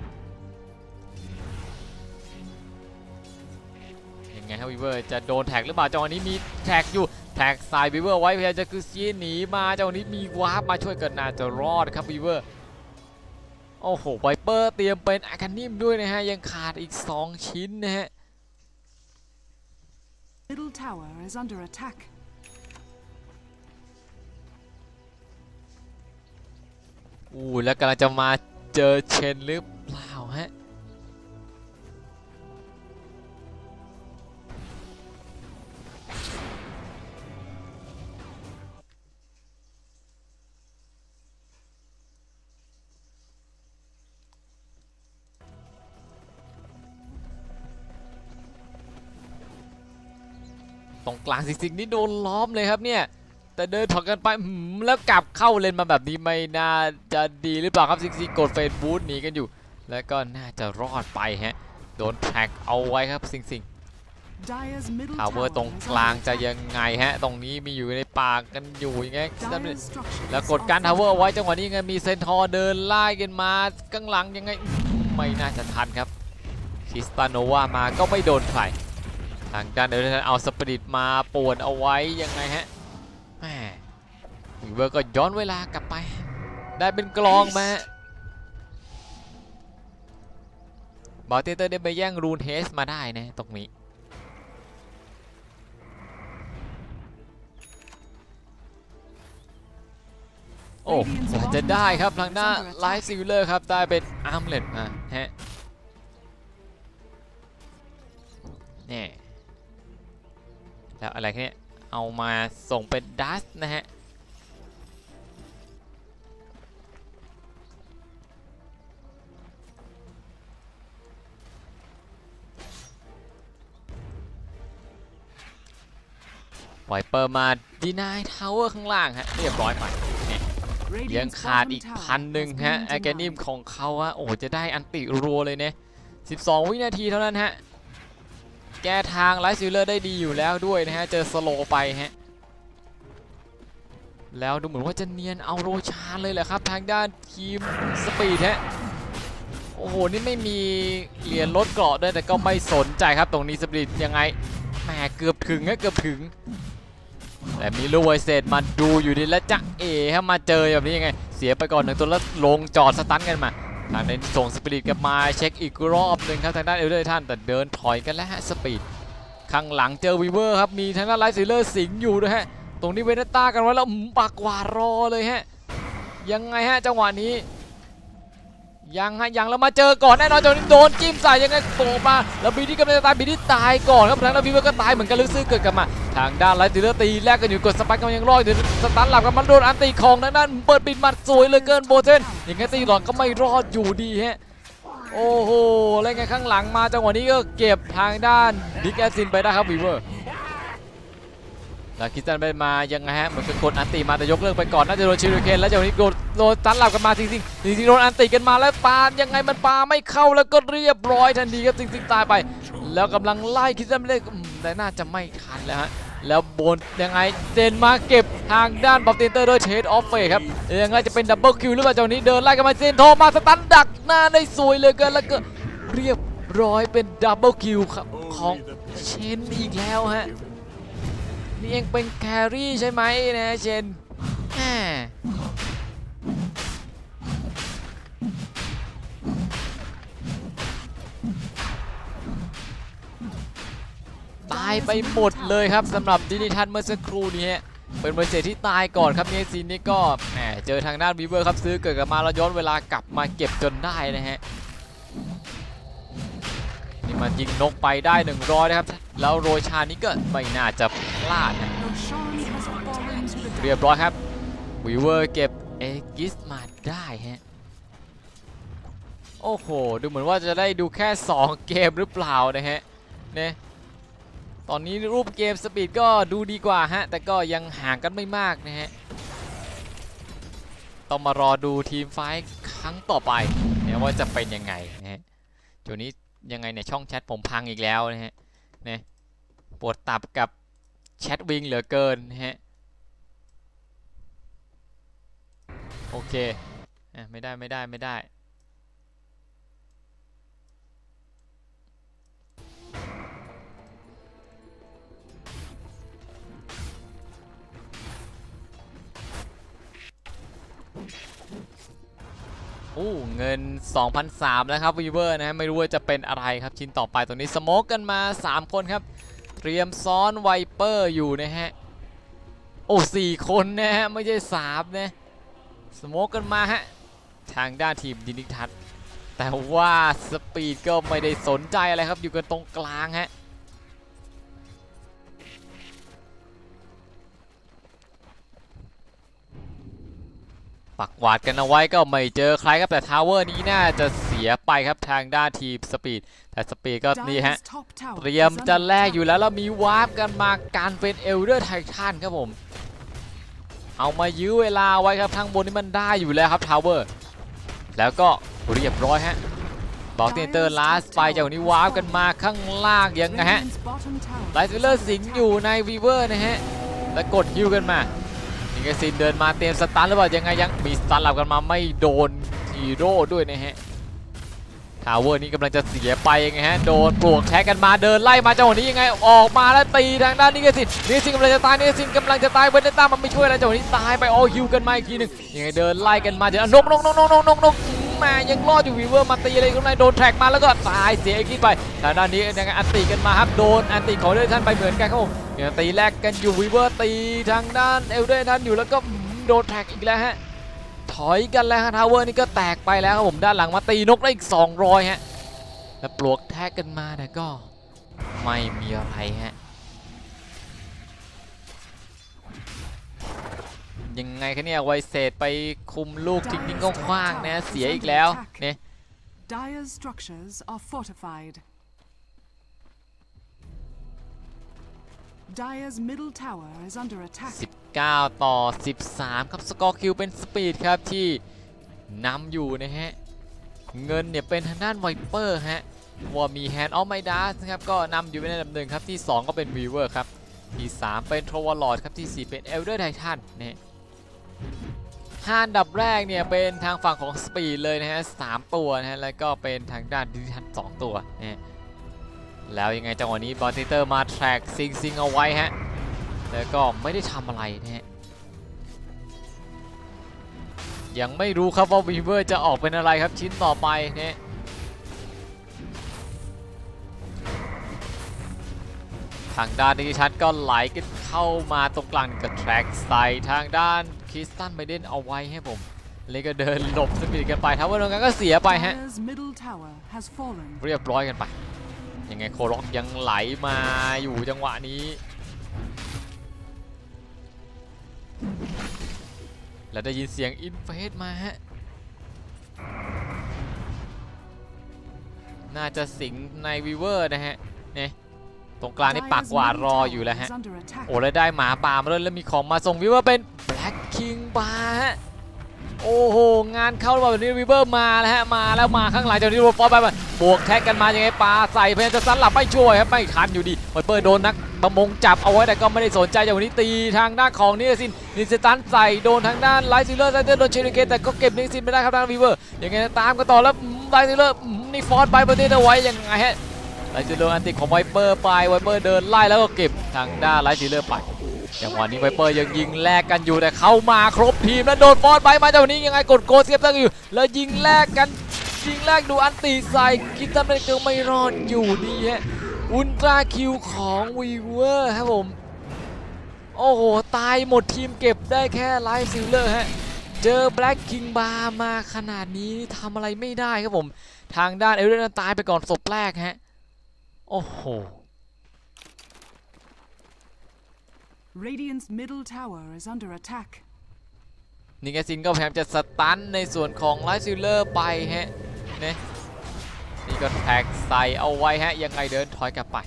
ยังไงครับวีเวอร์จะโดนแท็กหรือเปล่าจังหวะนี้มีแท็กอยู่แท็กสายวีเวอร์ไว้พยายามจะคือชี้หนีมาจังหวะนี้มีวาร์ปมาช่วยกันน่าจะรอดครับวีเวอร์โอ้โหไวเปอร์เตรียมเป็นอาคานิมด้วยนะฮะยังขาดอีกสองชิ้นนะฮะอู้แล้วกำลังจะมาเจอเชนหรือเปล่าฮะตรงกลางสิ่งนี้โดนล้อมเลยครับเนี่ยแต่เดินถอยกันไปแล้วกลับเข้าเลนมาแบบนี้ไม่น่าจะดีหรือเปล่าครับซิกซี่กดเฟซบูทหนีกันอยู่แล้วก็น่าจะรอดไปฮะโดนแท็กเอาไว้ครับซิงซิงทาวเวอร์ตรงกลางจะยังไงฮะตรงนี้มีอยู่ในปากกันอยู่ยังไงแล้วกดการทาวเวอร์ไว้จังหวะนี้ไงมีเซนทอร์เดินไล่กันมาข้างหลังยังไงไม่น่าจะทันครับคริสตาโนวามาก็ไม่โดนใครทางด้านเดี๋ยวเอาสปริตมาป่วนเอาไว้ยังไงฮะแหมวีเวอร์ก็ย้อนเวลากลับไปได้เป็นกลองมาบอลเตเตอร์ได้ไปแย่งรูนเฮสมาได้นะตรงนี้โอ้จะได้ครับทางด้านไลฟ์ซิลเลอร์ครับได้เป็นอาร์มเลตมาฮะเนี่ยแล้วอะไรเนี่ยเอามาส่งเป็นดัสนะฮะปล่อยเปิดมาดีนายทาวเวอร์ข้างล่างฮะเรียบร้อยไปยังขาดอีกพันหนึ่งฮะไอแกนิมของเขาฮะโอ้จะได้อันติรัวเลยเนี่ยสิบสองวินาทีเท่านั้นฮะแก้ทางไลท์ซิลเลอร์ได้ดีอยู่แล้วด้วยนะฮะเจอสโลไปฮะแล้วดูเหมือนว่าจะเนียนเอาโรชานเลยแหละครับทางด้านทีมสปีดฮะโอ้โหนี่ไม่มีเหรียญลดเกราะด้วยแต่ก็ไม่สนใจครับตรงนี้สปีดยังไงแหมเกือบถึงฮะเกือบถึงแต่มีลูกไวเซตมาดูอยู่ดีและจะเอฮะมาเจอแบบนี้ยังไงเสียไปก่อนหนึ่งตัวแล้วลงจอดสตันกันมาทางด้านส่งสปีดกลับมาเช็คอีกรอบหนึ่งครับทางด้านเอลเดอร์ท่านแต่เดินถอยกันแล้วฮะสปีดข้างหลังเจอวีเวอร์ครับมีทางด้านไลฟ์ซิลเลอร์สิงอยู่ด้วยฮะตรงนี้เวนัตตากันไว้แล้วปากหวารอเลยฮะยังไงฮะจังหวะนี้ยังฮะยังแล้วมาเจอก่อนแน่นอนจังหวะนี้โดนจิ้มใส่ยังไงโผล่มาแล้วบีที่กำลังจะตายบีที่ตายก่อนครับทางด้านวีเวอร์ก็ตายเหมือนกันลึกซึ้งเกิดกันมาทางด้านไลฟ์ซิลเลอร์ตีแรกกันอยู่กดสปายกันยังรอดอยู่สตันหลับกันมันโดนอันตีของทางด้านเปิดปิดมัดสวยเหลือเกินโบเทนอย่างไงตีหลอนก็ไม่รอดอยู่ดีฮะโอ้โหอะไรไงข้างหลังมาจังหวะนี้ก็เก็บทางด้านดิกแอซินไปได้ครับวีเวอร์แล้วคิดจันไปมายังไงฮะเหมือนจะกดอันตีมาแต่ยกเลิกไปก่อนน่าจะโดนชิริเคนแล้วจังหวะนี้โดนโดนตันหลับกันมาจริงๆจริงๆโดนอันตีกันมาแล้วปายังไงมันปาไม่เข้าแล้วก็เรียบร้อยทันทีครับจริงๆตายไปแล้วกำลังไล่คิดจันไปเลยแต่น่าจะไม่ทันแล้วฮะแล้วบนยังไงเซนมาเก็บทางด้านบอลตินเตอร์โดยเชดออฟเฟย์ครับยังไงจะเป็นดับเบิลคิวหรือเปล่าเจ้านี้เดินไล่กันมาเซนโทมาสตันดักหน้าได้สวยเลยเกินแล้วก็เรียบร้อยเป็นดับเบิลคิวครับของเชนอีกแล้วฮะนี่เองเป็นแครี่ใช่ไหมนะเชนแหมตายไปหมดเลยครับสำหรับดินิทัศน์เมื่อสักครู่นี้ไป เป็นเบอร์เจที่ตายก่อนครับในซีนนี้ก็แหมเจอทางด้านบีเวอร์ครับซื้อเกิดกลับมาแล้วย้อนเวลากลับมาเก็บจนได้นะฮะนี่มายิงนกไปได้หนึ่งร้อยนะครับแล้วโรชานี่ก็ไม่น่าจะพลาดนะเรียบร้อยครับบีเวอร์เก็บเอกิสมาได้ฮะโอ้โหดูเหมือนว่าจะได้ดูแค่สองเกมหรือเปล่านะฮะเนี่ยตอนนี้รูปเกมสปีดก็ดูดีกว่าฮะแต่ก็ยังห่างกันไม่มากนะฮะต้องมารอดูทีมไฟท์ครั้งต่อไปเนี่ยว่าจะเป็นยังไงนะฮะจุดนี้ยังไงเนี่ยช่องแชทผมพังอีกแล้วนะฮะเนี่ยปวดตับกับแชทวิงเหลือเกินนะฮะโอเคอ่ะไม่ได้ไม่ได้ไม่ได้โอ้เงิน สองพันสามร้อย แล้วครับวีเวอร์นะฮะไม่รู้ว่าจะเป็นอะไรครับชิ้นต่อไปตรงนี้สโมกกันมาสามคนครับเตรียมซ้อนไวเปอร์อยู่นะฮะโอ้สี่คนนะฮะไม่ใช่สามนะสโมกกันมาฮะทางด้านทีมดินิกทัศน์แต่ว่าสปีดก็ไม่ได้สนใจอะไรครับอยู่กันตรงกลางฮะปักหวาดกันเอาไว้ก็ไม่เจอใครครับแต่ทาวเวอร์นี้น่าจะเสียไปครับทางด้านทีมสปีดแต่สปีดก็นี่ฮะเตรียมจะแลกอยู่แล้วแล้วมีวาร์ปกันมาการเป็นเอลเดอร์ไททันครับผมเอามายื้อเวลาไว้ครับทางบนนี้มันได้อยู่แล้วครับทาวเวอร์แล้วก็เรียบร้อยฮะบอกเตนเตอร์ลาสไปจากนี้วาร์ปกันมาข้างล่างยังไงฮะไลท์เวลเลอร์สิงอยู่ในวีเวอร์นะฮะและกดฮิวกันมาเกซินเดินมาเตรียมสตันหรือเปล่ายังไงยังมีสตันหลับกันมาไม่โดนฮีโร่ด้วยนะฮะทาวเวอร์นี้กำลังจะเสียไปยังไงฮะโดนปลวกแทะกันมาเดินไล่มาจังหวะนี้ยังไงออกมาแล้วตีทางด้านนี้เกซินนี่ซินกำลังจะตายนี่ซินกำลังจะตายเวเนต้ามันไม่ช่วยแล้วจังหวะนี้ตายไปโอ้ฮิวกันมาอีกทีหนึ่งยังไงเดินไล่กันมาเดี๋ยวนกนกนกนกนกนกนกมายังรอดอยู่วีเวอร์มาตีอะไรกันไงโดนแทร็กมาแล้วก็ตายเสียอีกทีไปทางด้านนี้ยังไงอันตีกันมาครับโดนอันตีของเดนท่านไปเหมือนกันครับตีแรกกันอยู่วีเวอร์ตีทางด้านเอลเดนทันอยู่แล้วก็โดนแท็กอีกแล้วฮะถอยกันแล้วฮะทาวเวอร์นี่ก็แตกไปแล้วครับผมด้านหลังมาตีนกได้อีกสองร้อยฮะแล้วปลวกแท็กกันมาแต่ก็ไม่มีอะไรฮะยังไงคะเนี่ยไวเศษไปคุมลูกทิ้งทิ้งก็คว้างนะเสียอีกแล้วเนี่ยสิบเก้าต่อสิบสามครับสกอร์คิวเป็นสปีดครับที่นำอยู่นะฮะเงินเนี่ยเป็นทางด้านไวเปอร์ฮะว่ามีแฮนด์ออฟไมดัสนะครับก็นำอยู่ในลำดับหนึ่งครับที่สองก็เป็นวีเวอร์ครับที่สามเป็นโทรวอลล์ครับที่สี่เป็นเอลเดอร์ไททันเนี่ยห้าอันดับแรกเนี่ยเป็นทางฝั่งของสปีดเลยนะฮะสามตัวนะฮะแล้วก็เป็นทางด้านดิทันสองตัวเนี่ยแล้วยังไงจังหวะนี้บอลติเตอร์มาแทร็กซิงซิงเอาไว้ฮะแล้วก็ไม่ได้ทำอะไรนะฮะยังไม่รู้ครับว่าวีเวอร์จะออกเป็นอะไรครับชิ้นต่อไปเนี่ยทางด้านดิชัดก็ไหลกันเข้ามาตรงกลางกับแทร็กใส่ทางด้านคริสตันไบเดนเอาไว้ให้ผมเลยก็เดินหลบสปีดกันไปทาวเวอร์ตรงกลางก็เสียไปฮะเรียบร้อยกันไปยังไงโคล็อกยังไหลมาอยู่จังหวะนี้แล้วได้ยินเสียงอินเฟสมาฮะน่าจะสิงในวีเวอร์นะฮะเนี่ยตรงกลางนี่ปากหวาดรออยู่แล้วฮะโอ้แล้วได้หมาป่ามาด้วยแล้วมีของมาส่งวีเวอร์เป็นแบล็คคิงบาร์ฮะโอ้โหงานเข้าแบบนี้วีเวอร์มาแล้วฮะมาแล้วมาข้างหลังจากนี้โรฟอร์ไปบวกแท็กกันมายังไงปลาใส่พยายามจะซัดหลับไม่ช่วยครับไม่ทันอยู่ดีไวเปอร์โดนนักประมงจับเอาไว้แต่ก็ไม่ได้สนใจอย่างนี้ตีทางด้านของนิซินนิสตันใส่โดนทางด้านไลท์ซิลเลอร์ไลท์ซิลเลอร์โดนเชนิเกตแต่ก็เก็บนิซินไม่ได้ครับทางวีเวอร์ยังไงตามกันต่อแล้วไลท์ซิลเลอร์นี่ฟอร์ดไปประเทศเอาไว้ยังไงฮะไลท์ซิลเลอร์อันติของไวเปอร์ไปไวเปอร์เดินไล่แล้วก็เก็บทางด้านไลท์ซิลเลอร์ไปจังหวะนี้ไวเปอร์ยังยิงแลกกันอยู่แต่เข้ามาครบทีมแล้วโดนฟอร์ดไปมาจังหวะนี้ยังไงกดโกเซฟตั้งอยู่แล้วยิงแลกกันยิงแรกดูอันตีใส่คิดทำได้เกือบไม่รอดอยู่ดีฮะอุลตราคิวของวีเวอร์ครับผม โอ้โหตายหมดทีมเก็บได้แค่ไลท์ซิลเลอร์ฮะเจอแบล็กคิงบาร์มาขนาดนี้ทำอะไรไม่ได้ครับผมทางด้านเอลเดนตายไปก่อนศพแรกฮะโอ้โห Radiant's middle tower is under attack นิกเอซินก็พยายามจะสตันในส่วนของไลท์ซิลเลอร์ไปฮะเนี่ยนี่ก็แท็กใส่เอาไว้ฮะยังไงเดินถอยกลับไป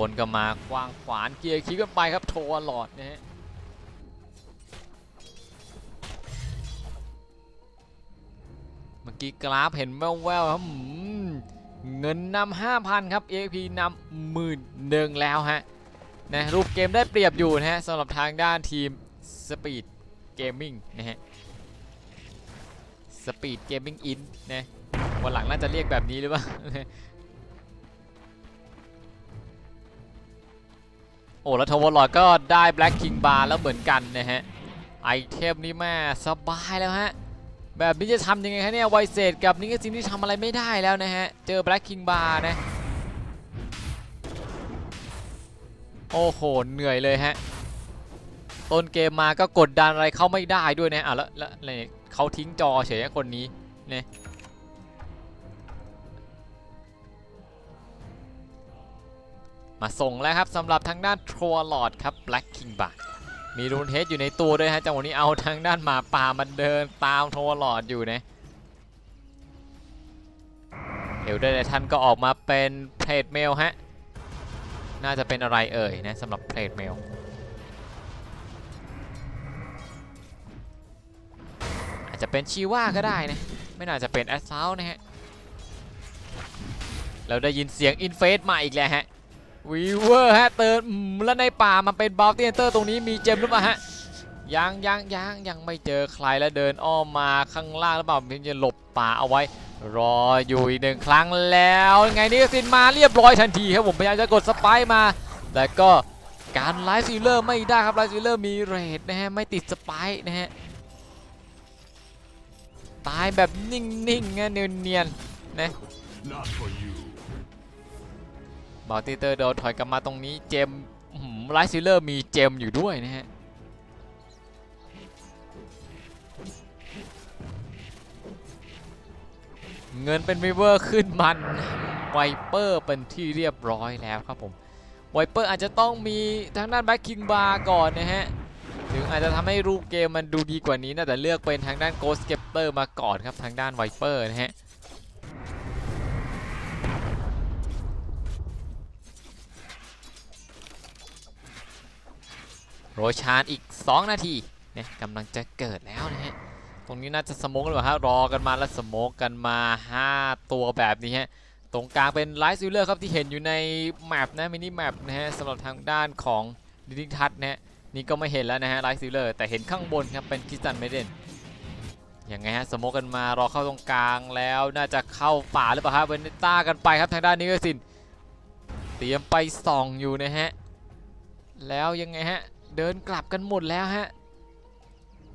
บนก็มากว้างขวานเกียร์คิกกันไปครับโทรหลอดนะฮะเมื่อกี้กราฟเห็นแววๆครับเงินนำห้าพันครับ เอ็กซ์ พี นำหมื่นหนึ่งแล้วฮะนะรูปเกมได้เปรียบอยู่นะฮะสำหรับทางด้านทีม Speed Gaming นะฮะ Speed Gaming อิน นะวันหลังน่าจะเรียกแบบนี้หรือเปล่าโอ้แล้วทวอร์ลอดก็ได้แบล็กคิงบาร์แล้วเหมือนกันนะฮะไอเทมนี่แม่สบายแล้วฮะแบบนี้จะทำยังไงฮะเนี่ยไวเซตกับนิกซินที่ทำอะไรไม่ได้แล้วนะฮะเจอแบล็กคิงบาร์นะโอ้โหเหนื่อยเลยฮะต้นเกมมาก็กดดันอะไรเข้าไม่ได้ด้วยนะอ่ะแล้วแล้วเขาทิ้งจอเฉยคนนี้เนี่ยมาส่งแล้วครับสำหรับทางด้านทรัวลอดครับแบล็กคิงบาร์มีรูนเทสอยู่ในตัวด้วยฮะจังหวะนี้เอาทางด้านหมาป่ามันเดินตามทรัวลอดอยู่นะเอลเดอร์ท่านก็ออกมาเป็นเพลทเมลฮะน่าจะเป็นอะไรเอ่ยนะสำหรับเพลทเมลอาจจะเป็นชีว่าก็ได้นะไม่น่าจะเป็นแอสซัลนะฮะเราได้ยินเสียงอินเฟสมาอีกแล้วฮะวีเวอร์ฮะเติร์นแล้วในป่ามันเป็นบาวตี้เอนเตอร์ตรงนี้มีเจมหรือเปล่าฮะยังยังยังยังไม่เจอใครแล้วเดินอ้อมมาข้างล่างแล้วเปล่าเพียงจะหลบป่าเอาไว้รออยู่อีกหนึ่งครั้งแล้วไงนี่ก็ซินมาเรียบร้อยทันทีครับผมพยายามจะกดสไปมาแต่ก็การไลฟ์ซิลเลอร์ไม่ได้ครับไลฟ์ซิลเลอร์มีเรทนะฮะไม่ติดสไปนะฮะตายแบบนิ่งๆนะเนียนๆนะบอลตีเตอร์โดนถอยกลับมาตรงนี้เจมไลท์ซิลเลอร์มีเจมอยู่ด้วยนะฮะเงินเป็นวิเวอร์ขึ้นมันไวเปอร์เป็นที่เรียบร้อยแล้วครับผมไวเปอร์อาจจะต้องมีทางด้านแบ็คคิงบาร์ก่อนนะฮะถึงอาจจะทำให้รูปเกมมันดูดีกว่านี้นะแต่เลือกเป็นทางด้านโกสเก็ปเตอร์มาก่อนครับทางด้านไวเปอร์นะฮะโรชานอีกสองนาทีเนี่ยกำลังจะเกิดแล้วนะฮะตรงนี้น่าจะสโมกหรือเปล่าฮะรอกันมาแล้วสโมกกันมาห้าตัวแบบนี้ฮะตรงกลางเป็นไลท์ซิลเลอร์ครับที่เห็นอยู่ในแมปนะมินิแมปนะฮะสำหรับทางด้านของดิจิทัลนะฮะนี่ก็ไม่เห็นแล้วนะฮะไลท์ซิลเลอร์แต่เห็นข้างบนครับเป็นคริสตันเมเดนยังไงฮะสโมกกันมารอเข้าตรงกลางแล้วน่าจะเข้าป่าหรือเปล่าฮะเวนต้ากันไปครับทางด้านนี้ก็สินเตรียมไปส่องอยู่นะฮะแล้วยังไงฮะเดินกลับกันหมดแล้วฮะ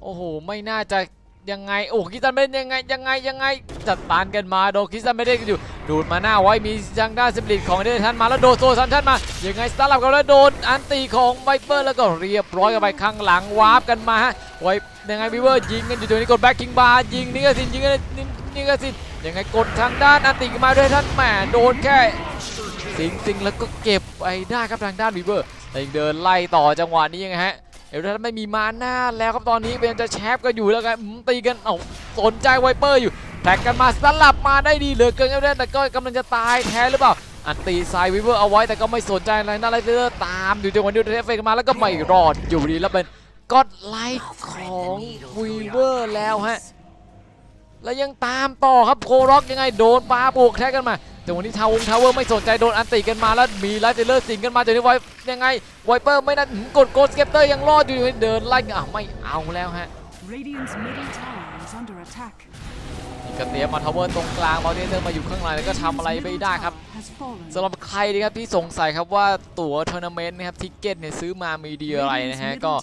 โอ้โหไม่น่าจะยังไงโอ้คิสตันเมเดนยังไงยังไงยังไงจัดปานกันมาโดนคิสตันเมเดนกันอยู่ดูดมาหน้าไว้มีจังด้านสปริตของเดนทันมาแล้วโดนโซซันทันมายังไงสตาร์ลับกันแล้วโดนอันตีของไวเปอร์แล้วก็เรียบร้อยกันไปข้างหลังวาร์ปกันมาฮะไวยังไงไวเปอร์ยิงกันอยู่ตรงนี้กดแบ็กคิงบาร์ยิงนี่ก็สินยิงนี่ก็สินยังไงกดทางด้านอันตีมาเดนทันแหมโดนแค่สิงสิงแล้วก็เก็บไปได้ครับทางด้านไวเปอร์เดินไล่ต่อจังหวะนี้ยังไงฮะเอลเดอร์ไม่มีมาหน้าแล้วครับตอนนี้เป็นจะแชปก็อยู่แล้วกันตีกันเอาสนใจไวเปอร์อยู่แท็กกันมาสลับมาได้ดีเหลือเกินเอลเดอร์แต่ก็กำลังจะตายแท้หรือเปล่าอันตีไซด์ไวเปอร์เอาไว้แต่ก็ไม่สนใจอะไรน่าไรเดอร์ตามอยู่จังหวะนี้เดฟเฟกมาแล้วก็ไม่รอดอยู่ดีแล้วเป็นก็อดไลท์ของไวเปอร์แล้วฮะแล้วยังตามต่อครับโคร็อกยังไงโดนปาบวกแท็กกันมาแต่วันนี้ทาวงทาวเวอร์ไม่สนใจโดนอันติกันมาแล้วมีไลท์เซเลอร์สิงกันมาแต่นี่ไวยังไงไวเปอร์ไม่น่ากดโกสเก็ปเตอร์ยังรอดอยู่เดินไล่อ่ะไม่เอาแล้วฮะ กระเตียมาทาวเวอร์ตรงกลางบอลเดนเซอร์มาอยู่ข้างในแล้วก็ทำอะไรไม่ได้ครับสำหรับใครดีครับที่สงสัยครับว่าตั๋วทัวร์นาเมนต์นะครับทิกเก็ตเนี่ยซื้อมามีดีอะไรนะฮะก็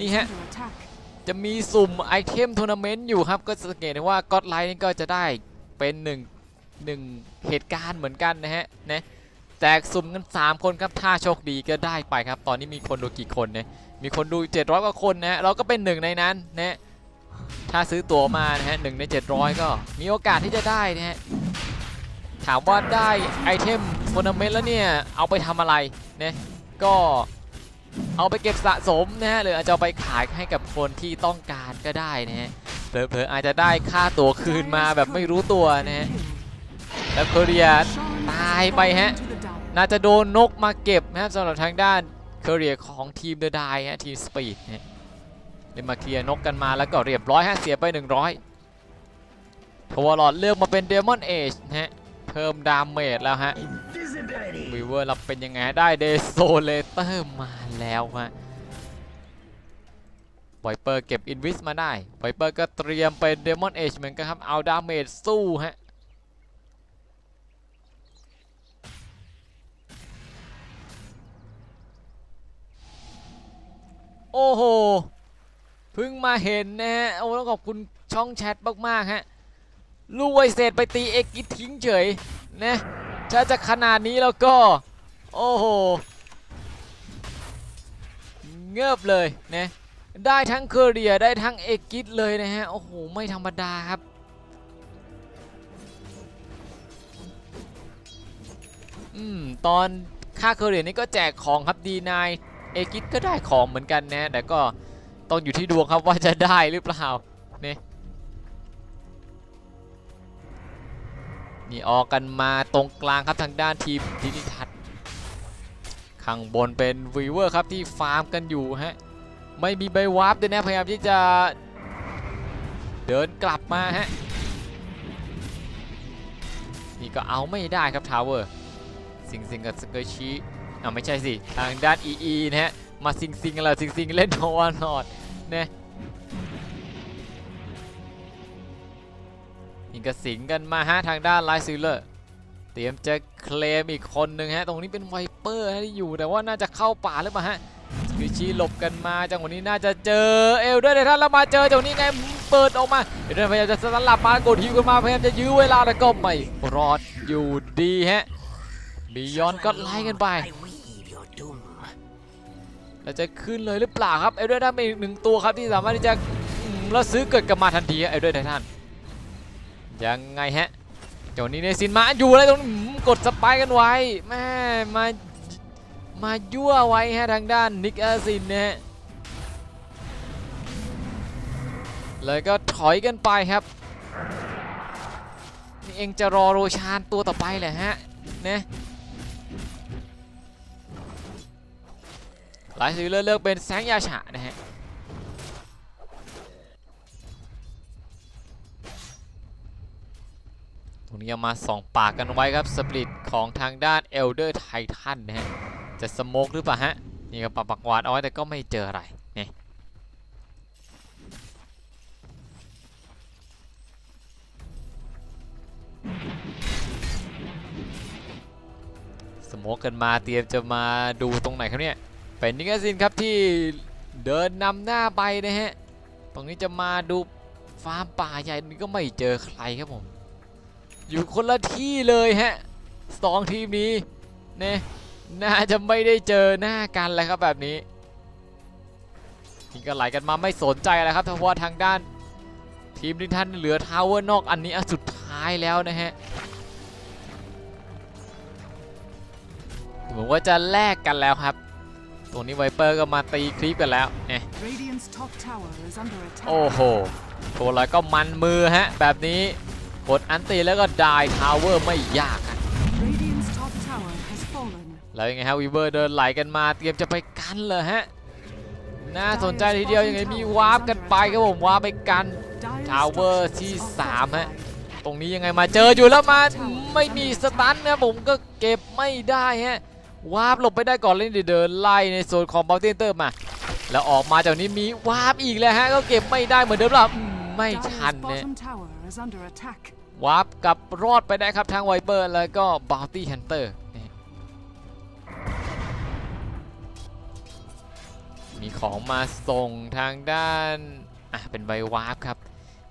นี่ฮะจะมีสุ่มไอเทมทัวร์นาเมนต์อยู่ครับก็สังเกตได้ว่าก็อดไลท์นี่ก็จะได้เป็นหนึ่งหนึ่งเหตุการณ์เหมือนกันนะฮะนะแจกสุ่มกันสามคนครับถ้าโชคดีก็ได้ไปครับตอนนี้มีคนดูกี่คนเนี่ยมีคนดูเจ็ดร้อยกว่าคนนะเราก็เป็นหนึ่งในนั้นนะถ้าซื้อตั๋วมานะฮะหนึ่งในเจ็ดร้อยก็มีโอกาสที่จะได้นะฮะถามว่าได้ไอเทมทัวร์นาเมนต์แล้วเนี่ยเอาไปทำอะไรนะก็เอาไปเก็บสะสมนะฮะหรืออาจจะไปขายให้กับคนที่ต้องการก็ได้นะฮะเผลอๆอาจจะได้ค่าตั๋วคืนมาแบบไม่รู้ตัวนะฮะแล้วโคเรียตายไปฮะน่าจะโดนนกมาเก็บนะครับสำหรับทางด้านเคเรียของทีมเดอะไดฮะทีมสปีดเนี่ยได้มาเคลียร์นกกันมาแล้วก็เรียบร้อยฮะเสียไปหนึ่งร้อยทวารอดเลือกมาเป็นเดมอนเอจฮะเพิ่มดาเมจแล้วฮะวีเวอร์รับเป็นยังไงได้เดโซเลเตอร์มาแล้วฮะไวเปอร์เก็บอินวิสมาได้ไวเปอร์ก็เตรียมเป็นเดมอนเอจเหมือนกันครับเอาดาเมจสู้ฮะโอ้โหเพิ่งมาเห็นนะฮะโอ้ต้องขอบคุณช่องแชทมากๆฮะลูกไวเศษไปตีเอ็กกิทิ้งเฉยนะถ้าจะขนาดนี้แล้วก็โอ้โหเงือบเลยนะได้ทั้งเคเรียได้ทั้งเอ็กกิเลยนะฮะโอ้โหไม่ธรรมดาครับอืมตอนค่าเคเรียนี่ก็แจกของครับดีนายเอกิทก็ได้ของเหมือนกันนะแต่ก็ต้องอยู่ที่ดวงครับว่าจะได้หรือเปล่าเนี่ยนี่ออกกันมาตรงกลางครับทางด้านทีมดิจิทัลข้างบนเป็นวีเวอร์ครับที่ฟาร์มกันอยู่ฮะไม่มีใบวาร์ปด้วยนะพยายามที่จะเดินกลับมาฮะนี่ก็เอาไม่ได้ครับทาวเวอร์สิงสิงกับสเกอร์ชีอ่ะไม่ใช่สิทางด้าน อี อี นะฮะมาซิงซิงเราซิงซิงเล่นโนวานอดเนี่ยยิงกระสิงกันมาฮะทางด้านไลซ์ซิลเลอร์เตรียมจะเคลมอีกคนหนึ่งฮะตรงนี้เป็นไวเปอร์ที่อยู่แต่ว่าน่าจะเข้าป่าหรือเปล่าฮะคือชี้หลบกันมาจังหวะนี้น่าจะเจอเอลด้วยท่านแล้วมาเจอจังหวะนี้ไงเปิดออกมาเอลด้วยพยายามจะสลับมากดฮิวกันมาพยายามจะยื้อเวลาแต่ก็ไม่รอดอยู่ดีฮะบียอนก็ไล่กันไปเราจะขึ้นเลยหรือเปล่าครับเอลเดอร์ได้อีกหนึ่งตัวครับที่สามารถที่จะเราซื้อเกิดกลับมาทันทีเอลเดอร์ไททันยังไงฮะเจ้านี้ในซินมาอยู่อะไรตรงกดสปายกันไว้แม่มามายั่วไว้ฮะทางด้านนิกอาซินนะฮะเลยก็ถอยกันไปครับนี่เองจะรอโรชานตัวต่อไปแหละฮะนะหลายสีเลือกเลือกเป็นแสงยาฉะนะฮะตรงนี้มาสองปากกันไว้ครับสปริตของทางด้านเอลเดอร์ไททันนะฮะจะสโมกหรือเปล่าฮะนี่ก็ปรับปักวาดเอาไว้แต่ก็ไม่เจออะไรนี่สโมกกันมาเตรียมจะมาดูตรงไหนครับเนี่ยเป็นนิกาซินครับที่เดินนำหน้าไปนะฮะตรงนี้จะมาดูฟาร์มป่าใหญ่นี่ก็ไม่เจอใครครับผมอยู่คนละที่เลยฮะสองทีมนี้เนี่ยน่าจะไม่ได้เจอหน้ากันเลยครับแบบนี้ทิ้งกันไหลกันมาไม่สนใจแล้วครับเพราะว่าทางด้านทีมที่ท่านเหลือทาวเวอร์นอกอันนี้อันสุดท้ายแล้วนะฮะเหมือนว่าจะแลกกันแล้วครับตรงนี้ไวเปอร์ก็มาตีคลิปกันแล้วเนี่ยโอ้โหตัวลอยก็มันมือฮะแบบนี้กดอันตีแล้วก็ดายทาวเวอร์ไม่ยากแล้วยังไงฮะวีเวอร์เดินไหลกันมาเตรียมจะไปกันเลยฮะน่าสนใจทีเดียวยังไงมีวาร์ปกันไปครับผมวาร์ปไปกันทาวเวอร์ที่สามฮะตรงนี้ยังไงมาเจออยู่แล้วมาไม่มีสตันนะผมก็เก็บไม่ได้ฮะวาร์ปหลบไปได้ก่อนเล่นเดินไล่ในโซนของบอลเตนเตอร์มาแล้วออกมาจากนี้มีวาร์ปอีกแล้วฮะก็เก็บไม่ได้เหมือนเดิมหรอ ไม่ทันเนี่ยวาร์ปกับรอดไปได้ครับทางไวเปอร์แล้วก็บาวตี้ฮันเตอร์มีของมาส่งทางด้านอ่ะเป็นไววาร์ปครับ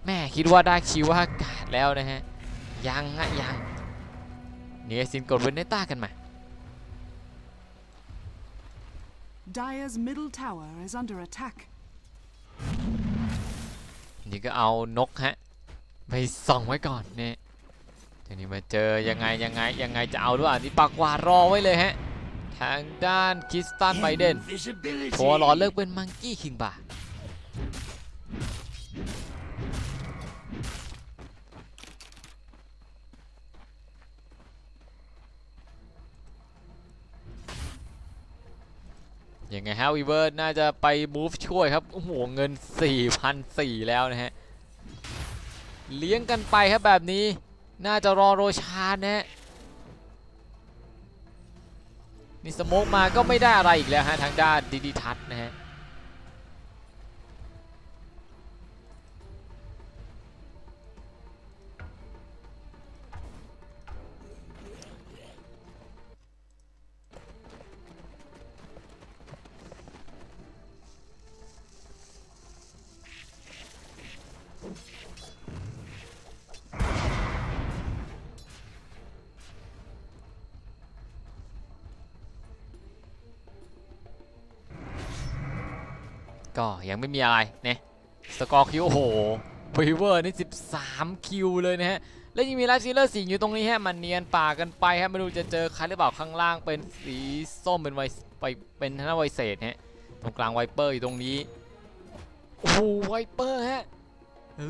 แม่คิดว่าได้คิวอากาศแล้วนะฮะยังฮะยังเนื้อซินกดเวนเนต้ากันมานี่ก็เอานกฮะไปส่องไว้ก่อนเนี่ยทีนี้มาเจอยังไงยังไงยังไงจะเอาด้วยอ่ะนี่ปากวารอไว้เลยฮะทางด้านคิสตันไบเดนขอรอเลิกเป็นมังกี้คิงบ่ายังไงฮะวีเวิร์ดน่าจะไปมูฟช่วยครับโอ้โหเงิน สี่พันสี่ร้อย แล้วนะฮะเลี้ยงกันไปครับแบบนี้น่าจะรอโรชานะฮะนี่สโมกมาก็ไม่ได้อะไรอีกแล้วฮะทางด้านดิดิทัศน์นะฮะก็ยังไม่มีอะไรเนี่ยสกอร์คิวโอ้โหวีเวอร์นี่สิบสามคิวเลยนะฮะแล้วยังมีลัสซีเลอร์สิงอยู่ตรงนี้ฮะมันเนียนป่ากันไปฮะไม่รู้จะเจอใครหรือเปล่าข้างล่างเป็นสีส้มเป็นไวไปเป็นธนไวเศษฮะตรงกลางไวเปอร์อยู่ตรงนี้โอ้โหไวเปอร์ฮะ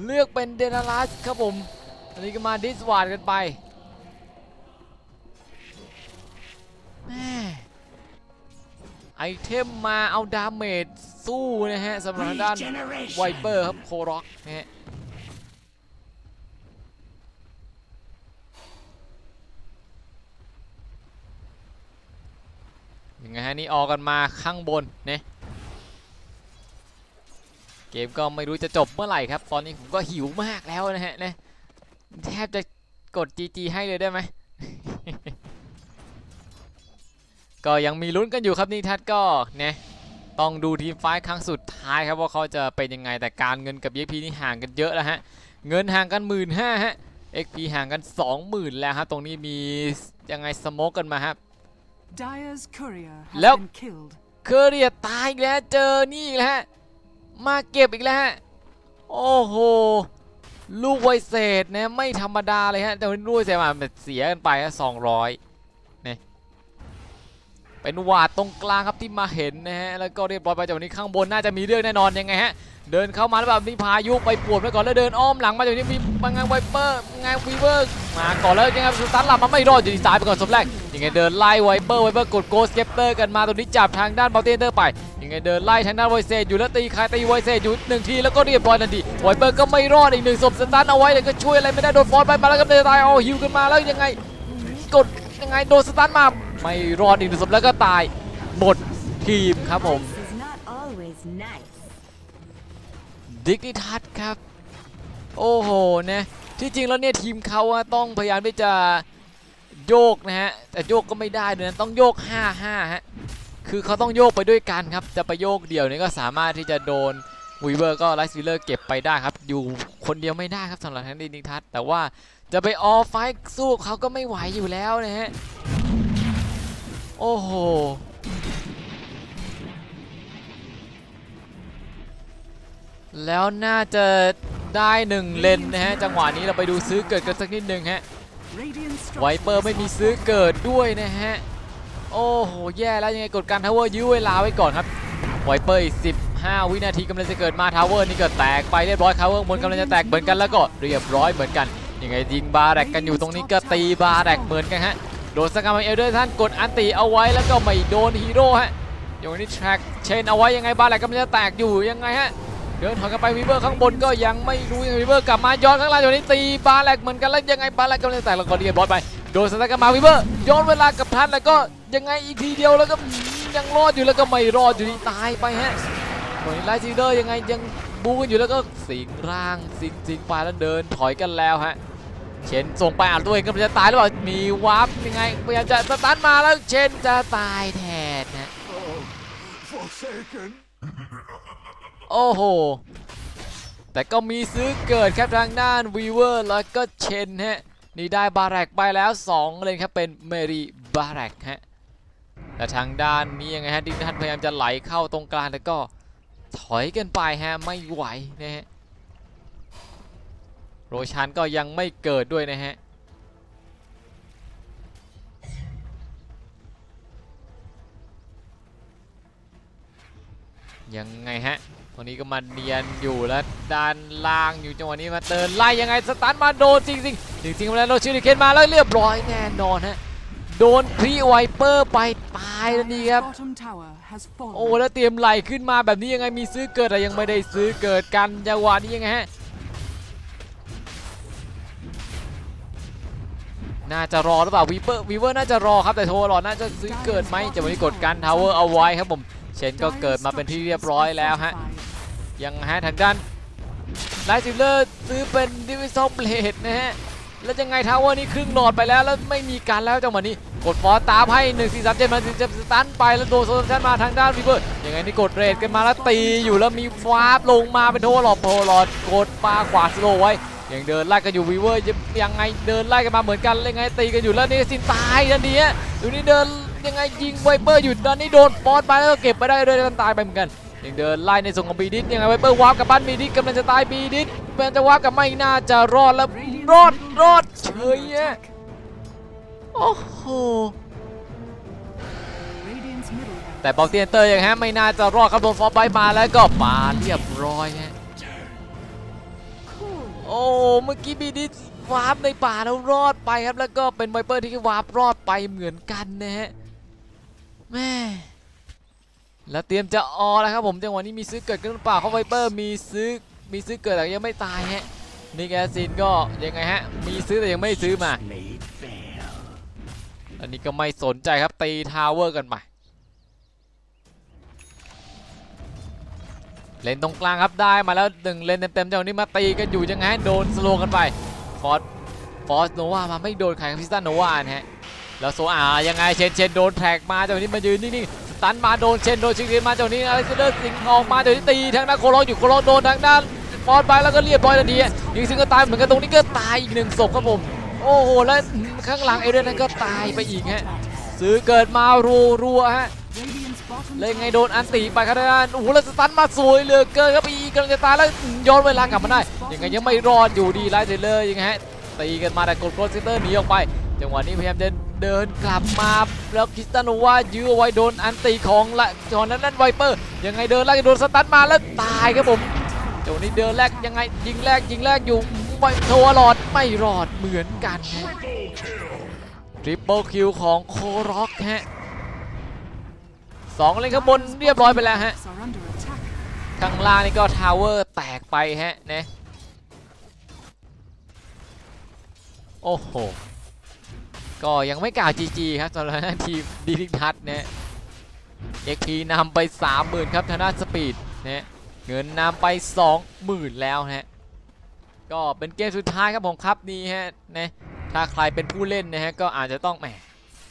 เลือกเป็นเดนาลัสครับผมอันนี้ก็มาดิสวาร์ดกันไปแม่ไอเทมมาเอาดาเมจสู้นะฮะสำหรับด้านไวเปอร์ครับโคร็อกนะฮะยังไงฮะนี่ออกกันมาข้างบนเนี่ยเกมก็ไม่รู้จะจบเมื่อไหร่ครับตอนนี้ผมก็หิวมากแล้วนะฮะเนี่ยแทบจะกด จี จี ให้เลยได้ไหม ก็ยังมีลุ้นกันอยู่ครับนี่ทัดก็เนี่ยต้องดูทีมไฟท์ครั้งสุดท้ายครับว่าเขาจะเป็นยังไงแต่การเงินกับ เอ็กซ์ พี นี่ห่างกันเยอะแล้วฮะเงินห่างกัน หนึ่งหมื่นห้าพัน ฮะ เอ็กซ์ พี ห่างกัน สองหมื่น แล้วฮะตรงนี้มียังไงสโมกกันมาครับแล้วเคอรียตายอีกแล้วเจอนี่อีกแล้วฮะมาเก็บอีกแล้วฮะโอ้โหลูกไวเศษนะไม่ธรรมดาเลยฮะแต่ลูกไวเศษมันเสียกันไปฮะสองร้อยเป็นวาดตรงกลางครับที่มาเห็นนะฮะแล้วก็เรียบร้อยไปจากนี้ข้างบนน่าจะมีเรื่องแน่นอนยังไงฮะเดินเข้ามาแล้วแบบนี้พายุไปปวดไปก่อนแล้วเดินอ้อมหลังมาจากนี้มีบางงานไวเปอร์งานวีเวอร์มาก่อนแล้วยังไงสตันหลับมาไม่รอดอยู่ดีสายไปก่อนสมแรกยังไงเดินไล่ไวเปอร์ไวเปอร์กดโกสเก็ปเตอร์กันมาตรงนี้จับทางด้านบอลเตนเตอร์ไปยังไงเดินไล่ทางด้านไวเซตอยู่แล้วตีใครตีไวเซตอยู่หนึ่งทีแล้วก็เรียบร้อยทันทีไวเปอร์ก็ไม่รอดอีกหนึ่งศพสตันเอาไว้แต่ก็ช่วยอะไรไม่ได้โดนฟอสไปมาแล้วก็เดินตายเอาฮิวกันมาแล้วยังไงกดยังไงโดนสตันมาไม่รอดอีกหนึ่งศพแล้วก็ตายหมดทีมครับผมดิกนิทัศน์ครับโอ้โหนะที่จริงแล้วเนี่ยทีมเขาต้องพยายามที่จะโยกนะฮะแต่โยกก็ไม่ได้ด้วยนะต้องโยกห้าห้าฮะคือเขาต้องโยกไปด้วยกันครับจะไปโยกเดี่ยวนี่ก็สามารถที่จะโดนวีเวอร์ก็ไลซ์วิลเลอร์เก็บไปได้ครับอยู่คนเดียวไม่ได้ครับสำหรับทางดิกนิทัศน์แต่ว่าจะไปออฟไฟท์สู้เขาก็ไม่ไหวอยู่แล้วนะฮะโอ้โหแล้วน่าจะได้หนึ่งเลนนะฮะจังหวะนี้เราไปดูซื้อเกิดกันสักนิดหนึ่งฮะไวเปอร์ไม่มีซื้อเกิดด้วยนะฮะโอ้โหแย่แล้วยังไงกดการทาวเวอร์ยื้อเวลาไว้ก่อนครับไวเปอร์อีกสิบห้าวินาทีกำลังจะเกิดมาทาวเวอร์นี่ก็แตกไปเรียบร้อยทาวเวอร์บนกำลังจะแตกเหมือนกันแล้วก็เรียบร้อยเหมือนกันยังไงยิงบาแรกกันอยู่ตรงนี้ก็ตีบาแรกเหมือนกันฮะโดนสกัมเอลเดอร์ท่านกดอันติเอาไว้แล้วก็ไม่โดนฮีโร่ฮะอย่างนี้แทร็กเชนเอาไว้ยังไงบาแหลกกำลังจะแตกอยู่ยังไงฮะเดินถอยกันไปวีเวอร์ข้างบนก็ยังไม่รู้ยังวีเวอร์กลับมาย้อนข้างล่างอย่างนี้ตีบาแหลกเหมือนกันแล้วยังไงบาแหลกกำลังจะแตกแล้วก็เรียบร้อยไปโดนสกัมมาวีเวอร์ย้อนเวลากับท่านแล้วก็ยังไงอีกทีเดียวแล้วก็ยังรอดอยู่แล้วก็ไม่รอดอยู่นี่ตายไปฮะโดนไลท์ซีเดอร์ยังไงยัง บู๊กันอยู่แล้วก็สิงร่างสิงสิงไปแล้วเดินถอยกันแล้วฮะเชนส่งไปอ่านตัวเองก็จะตายหรือเปล่ามีวาร์ปยังไงพยายามจะสตาร์ทมาแล้วเชนจะตายแทนนะโอ้โหแต่ก็มีซื้อเกิดครับทางด้านวีเวอร์แล้วก็เชนฮะนี่ได้บาแรกไปแล้วสองเลนครับเป็นเมรีบาแรกฮะแต่ทางด้านนี้ยังไงฮะดิกนัทพยายามจะไหลเข้าตรงกลางแล้วก็ถอยกันไปฮะไม่ไหวนะฮะโรชานก็ยังไม่เกิดด้วยนะฮะยังไงฮะวันนี้ก็มาเนียนอยู่แล้วด้านล่างอยู่จังหวะนี้มาเดินไล่ยังไงสตาร์ทมาโดนจริงจริงจริงจริงมาแล้วโรชิริเคนมาแล้วเรียบร้อยแน่นอนฮะโดนพรีไวเปอร์ไปตายแล้วนี่ครับโอ้แล้วเตรียมไหลขึ้นมาแบบนี้ยังไงมีซื้อเกิดแต่ยังไม่ได้ซื้อเกิดกันจังหวะนี้ยังไงฮะน่าจะรอหรือเปล่าวีเปอร์วีเวอร์น่าจะรอครับแต่โทรรอน่าจะซื้อเกิดไหมจะวันนี้กดกันทาวเวอร์เอาไว้ครับผมเชนก็เกิดมาเป็นที่เรียบร้อยแล้วฮะยังฮะทางด้านไลท์ซิลเลอร์ซื้อเป็นดิวิซอลเบลดนะฮะแล้วยังไงทาวเวอร์นี้ครึ่งหลอดไปแล้วแล้วไม่มีการแล้วจังหวะนี้กดฟอสตามให้หนึ่งสี่สามเจ็ดมาสี่เจ็ดสตันไปแล้วโดนโซลชันมาทางด้านวีเวอร์ยังไงนี่กดเรดกันมาแล้วตีอยู่แล้วมีฟาบลงมาเป็นโทรรอโทรรอกดปาขวาสโลไว้ยังเดินไล่กันอยู่วีเวอร์ยังไงเดินไล่กันมาเหมือนกันยังไงตีกันอยู่แล้วนี่สินตายทันทีฮะดูนี่เดินยังไงยิงไวเปอร์อยู่ตอนนี้โดนฟอสไปแล้วก็เก็บไปได้เลยตายไปเหมือนกันยังเดินไล่ในส่วนของบีดิสยังไงไวเปอร์วาร์ปกับบ้านบีดิสกำลังจะตายบีดิสกำลังจะวาร์ปกับไม่น่าจะรอดแล้วรอดรอดเฉยอ่ะโอ้โหแต่บอลเตียนเตอร์ยังฮะไม่น่าจะรอดครับโดนฟอสไปมาแล้วก็มาเรียบร้อยฮะโอ้เมื่อกี้บีดิสวาร์ปในป่าแล้วรอดไปครับแล้วก็เป็นไวเปอร์ที่วาร์ปรอดไปเหมือนกันนะฮะแม่แล้วเตรียมจะออแล้วครับผมจังหวะนี้มีซื้อเกิดขึ้นหรือเปล่าเขาไวเปอร์มีซื้อมีซื้อเกิดแต่ยังไม่ตายฮะนี่แกซินก็ยังไงฮะมีซื้อแต่ยังไม่ซื้อมาอันนี้ก็ไม่สนใจครับตีทาวเวอร์กันไปเลนตรงกลางครับได้มาแล้วหนึ่งเลนเต็มๆจังหวะนี้มาตีกันอยู่ยังไงโดนสโลกันไปฟอสฟอสโนวามาไม่โดนใครครับพิสตันโนวาฮะแล้วโซอายังไงเชนเชนโดนแทร็กมาจังหวะนี้มายืนนิ่งๆสตันมาโดนเชนโดนชิงเรียนมาจังหวะนี้อเล็กซานเดอร์สิงออกมาเดี๋ยวนี้ตีทางด้านโคโลอยู่โคโลโดนทางด้านฟอสไปแล้วก็เรียบร้อยทันทียิงซึ่งก็ตายเหมือนกันตรงนี้ก็ตายอีกหนึ่งศพครับผมโอ้โหแล้วข้างหลังเอเดนนั้นก็ตายไปอีกฮะซื้อเกิดมารัวๆฮะเลยไงโดนอันตีไปครับด้านโอ้โหแล้วสตันมาสวยเหลือเกินครับอีกำลังจะตายแล้วย้อนเวลากลับมาได้ยังไงยังไม่รอดอยู่ดีไล่เซเลอร์ยังไงฮะตีกันมาแต่กดโคลเซเตอร์หนีออกไปจังหวะนี้พยายามจะเดินกลับมาแล้วคริสตันว่ายื้อไว้โดนอันตีของละจอนั้นนั่นไวเปอร์ยังไงเดินแรกโดนสตันมาแล้วตายครับผมจังหวะนี้เดินแรกยังไงยิงแรกยิงแรกอยู่ไม่โทรรอดไม่รอดเหมือนกันทริปเปิลคิวของโคร็อกฮะสองเลนข้างบนเรียบร้อยไปแล้วฮะข้างล่างนี่ก็ทาวเวอร์แตกไปฮะนะโอ้โหก็ยังไม่กล่าว จี จี ครับสำหรับทีมดีลิทัสเนี่ย เอ็กซ์ พี นำไป สามหมื่น ครับทางด้าน Speed เนี่ยเงินนำไป สองหมื่น แล้วฮะก็เป็นเกมสุดท้ายครับผมครับนี่ฮะเนี่ยถ้าใครเป็นผู้เล่นนะฮะก็อาจจะต้องแหม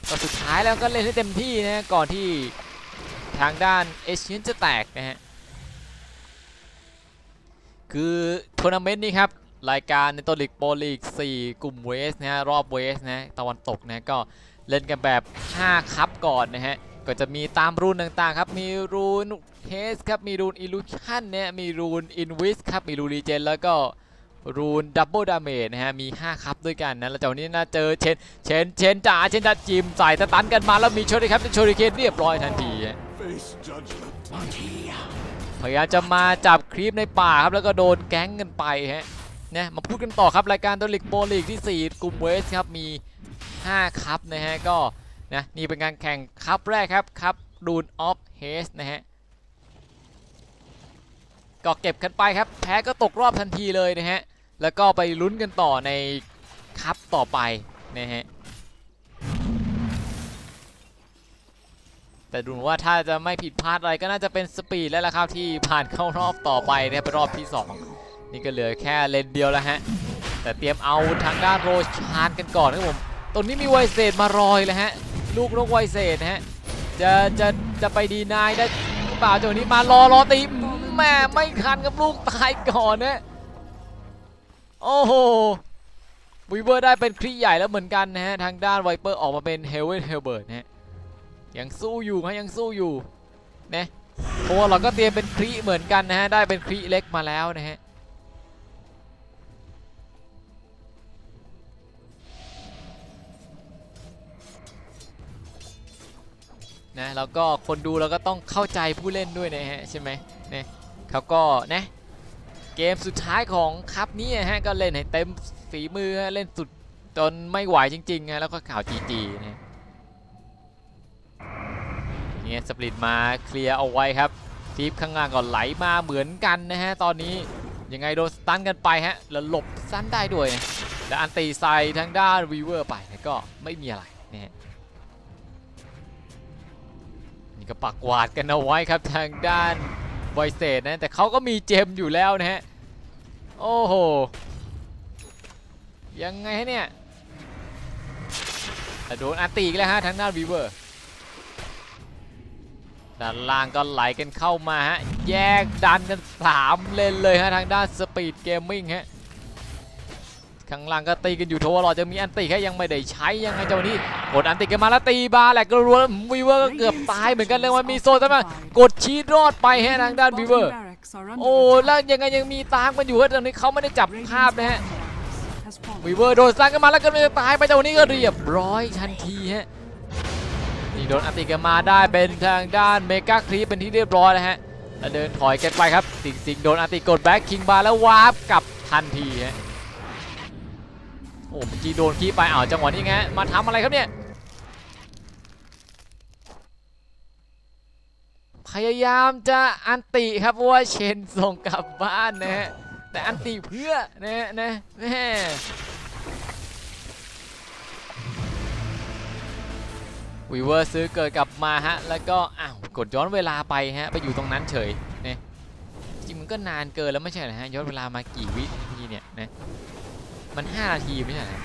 ก็สุดท้ายแล้วก็เล่นให้เต็มที่นะก่อนที่ทางด้าน เอช เอ็น จะแตกนะฮะคือทัวร์นาเมนต์นี้ครับรายการNetolic Pro League สี่กลุ่มเวสนะฮะรอบเวสนะตะวันตกนะก็เล่นกันแบบห้าคัพก่อนนะฮะก็จะมีตามรูนต่างๆครับมีรูนเฮสครับมีรูนอิลูชั่นเนี่ยมีรูนอินวิสครับมีรูนรีเจนแล้วก็รูนดับเบิลดาเมจนะฮะมีห้าคัพด้วยกันนะแล้วเจ้านี้น่าเจอเชนเชนเชนจ่าเชนจ่าจิมใส่สตันกันมาแล้วมีโชริเคนโชริเคนเรียบร้อยทันทีพยายามจะมาจับคลิปในป่าครับแล้วก็โดนแก๊งกันไปฮะนะมาพูดกันต่อครับรายการNetolic Pro Leagueที่สี่กลุ่มเวสครับมีห้าคัพนะฮะก็นะนี่เป็นการแข่งคัพแรกครับคัพดูนออฟเฮสนะฮะก็เก็บกันไปครับแพ้ก็ตกรอบทันทีเลยนะฮะแล้วก็ไปลุ้นกันต่อในคัพต่อไปนะฮะ แต่ดูว่าถ้าจะไม่ผิดพลาดอะไรก็น่าจะเป็นสปีดแล้วล่ะครับที่ผ่านเข้ารอบต่อไปเนี่ยเป็นรอบที่สองนี่ก็เหลือแค่เลนเดียวแล้วฮะแต่เตรียมเอาทางด้านโรชานกันก่อนครับผมตรงนี้มีไวเซตมารอยเลยฮะลูกนกไวเซตฮะจะจะจะไปดีนายได้หรือเปล่าเจ้านี้มารอรอตีแม่ไม่คันกับลูกตายก่อนนะโอ้โหวีเวอร์ได้เป็นครีใหญ่แล้วเหมือนกันนะฮะทางด้านไวเปอร์ออกมาเป็นเฮลเวนเฮลเบิร์ตฮะยังสู้อยู่ฮะยังสู้อยู่นะโอ้เราก็เตรียมเป็นครีเหมือนกันนะฮะได้เป็นครีเล็กมาแล้วนะฮะนะแล้วก็คนดูเราก็ต้องเข้าใจผู้เล่นด้วยนะฮะใช่ไหมเนี่ยเขาก็นะเกมสุดท้ายของคัพนี้ฮะก็เล่นให้เต็มฝีมือเล่นสุดจนไม่ไหวจริงๆฮะแล้วก็ข่าวจีจีนะเนี่ยสปริตมาเคลียร์เอาไว้ครับทีฟข้างล่างก็ไหลมาเหมือนกันนะฮะตอนนี้ยังไงโดนสตันกันไปฮะแล้วหลบสั้นได้ด้วยนะแล้วอันตีใส่ทางด้านวีเวอร์ไปนะก็ไม่มีอะไรนะฮะนี่ก็ปักวาดกันเอาไว้ครับทางด้านไวเซตนะแต่เขาก็มีเจมอยู่แล้วนะฮะโอ้โหยังไงเนี่ยแต่โดนอันตีแล้วฮะทางด้านวีเวอร์ด้านล่างก็ไหลกันเข้ามาฮะแยกดันกันสามเลนเลยฮะทางด้านสปีดเกมมิ่งฮะข้างล่างก็ตีกันอยู่ทวารอจะมีอันตีแค่ยังไม่ได้ใช้ยังไงเจ้านี้กดอันติกันมาแล้วตีบาแหลกรัวๆวีเวอร์ก็เกือบตายเหมือนกันเลยว่ามีโซนมากดชี้รอดไปฮะทางด้านวีเวอร์โอ้แล้วยังไงยังมีตามกันอยู่ฮะตอนนี้เขาไม่ได้จับภาพนะฮะวีเวอร์โดนซัดกันมาแล้วก็เลยตายไปเจ้านี้ก็เรียบร้อยทันทีฮะนี่โดนอันติกันมาได้เป็นทางด้านเมกาครีเป็นที่เรียบร้อยนะฮะแล้วเดินถอยกันไปครับสิงสิงโดนอันติกดแบ็คคิงบาแล้ววาร์ปกลับทันทีฮะโอ้เมื่อกี้โดนขี้ไปอ้าวจังหวะนี้ไงมาทำอะไรครับเนี่ยพยายามจะอันติครับว่าเชนส่งกลับบ้านนะฮะแต่อันติเพื่อนะนะแม่วีเวอร์ซื้อเกิดกลับมาฮะแล้วก็อ้าวกดย้อนเวลาไปฮะไปอยู่ตรงนั้นเฉยเนี่ยจริงมันก็นานเกินแล้วไม่ใช่นะฮะย้อนเวลามากี่วินาทีเนี่ยนะมันห้านาทีไม่ใช่นะ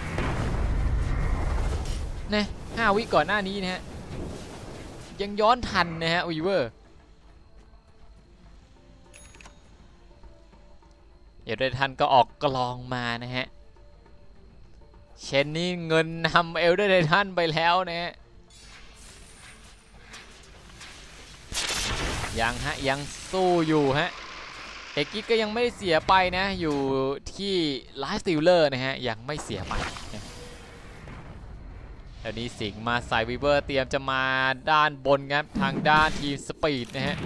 เนี่ยห้าวิก่อนหน้านี้นะฮะยังย้อนทันนะฮะวีเวอร์เดี๋ยวได้ทันก็ออกกลองมานะฮะเชนนี่เงินนำเอลได้ทันไปแล้วนะฮะยังฮะยังสู้อยู่ฮะเอกิสก็ยังไม่เสียไปนะอยู่ที่ไลฟ์สติลเลอร์นะฮะยังไม่เสียไปเดี๋ยวนี้สิงมาใส่วีเวอร์เตรียมจะมาด้านบนครับทางด้านทีมสปีดนะฮะ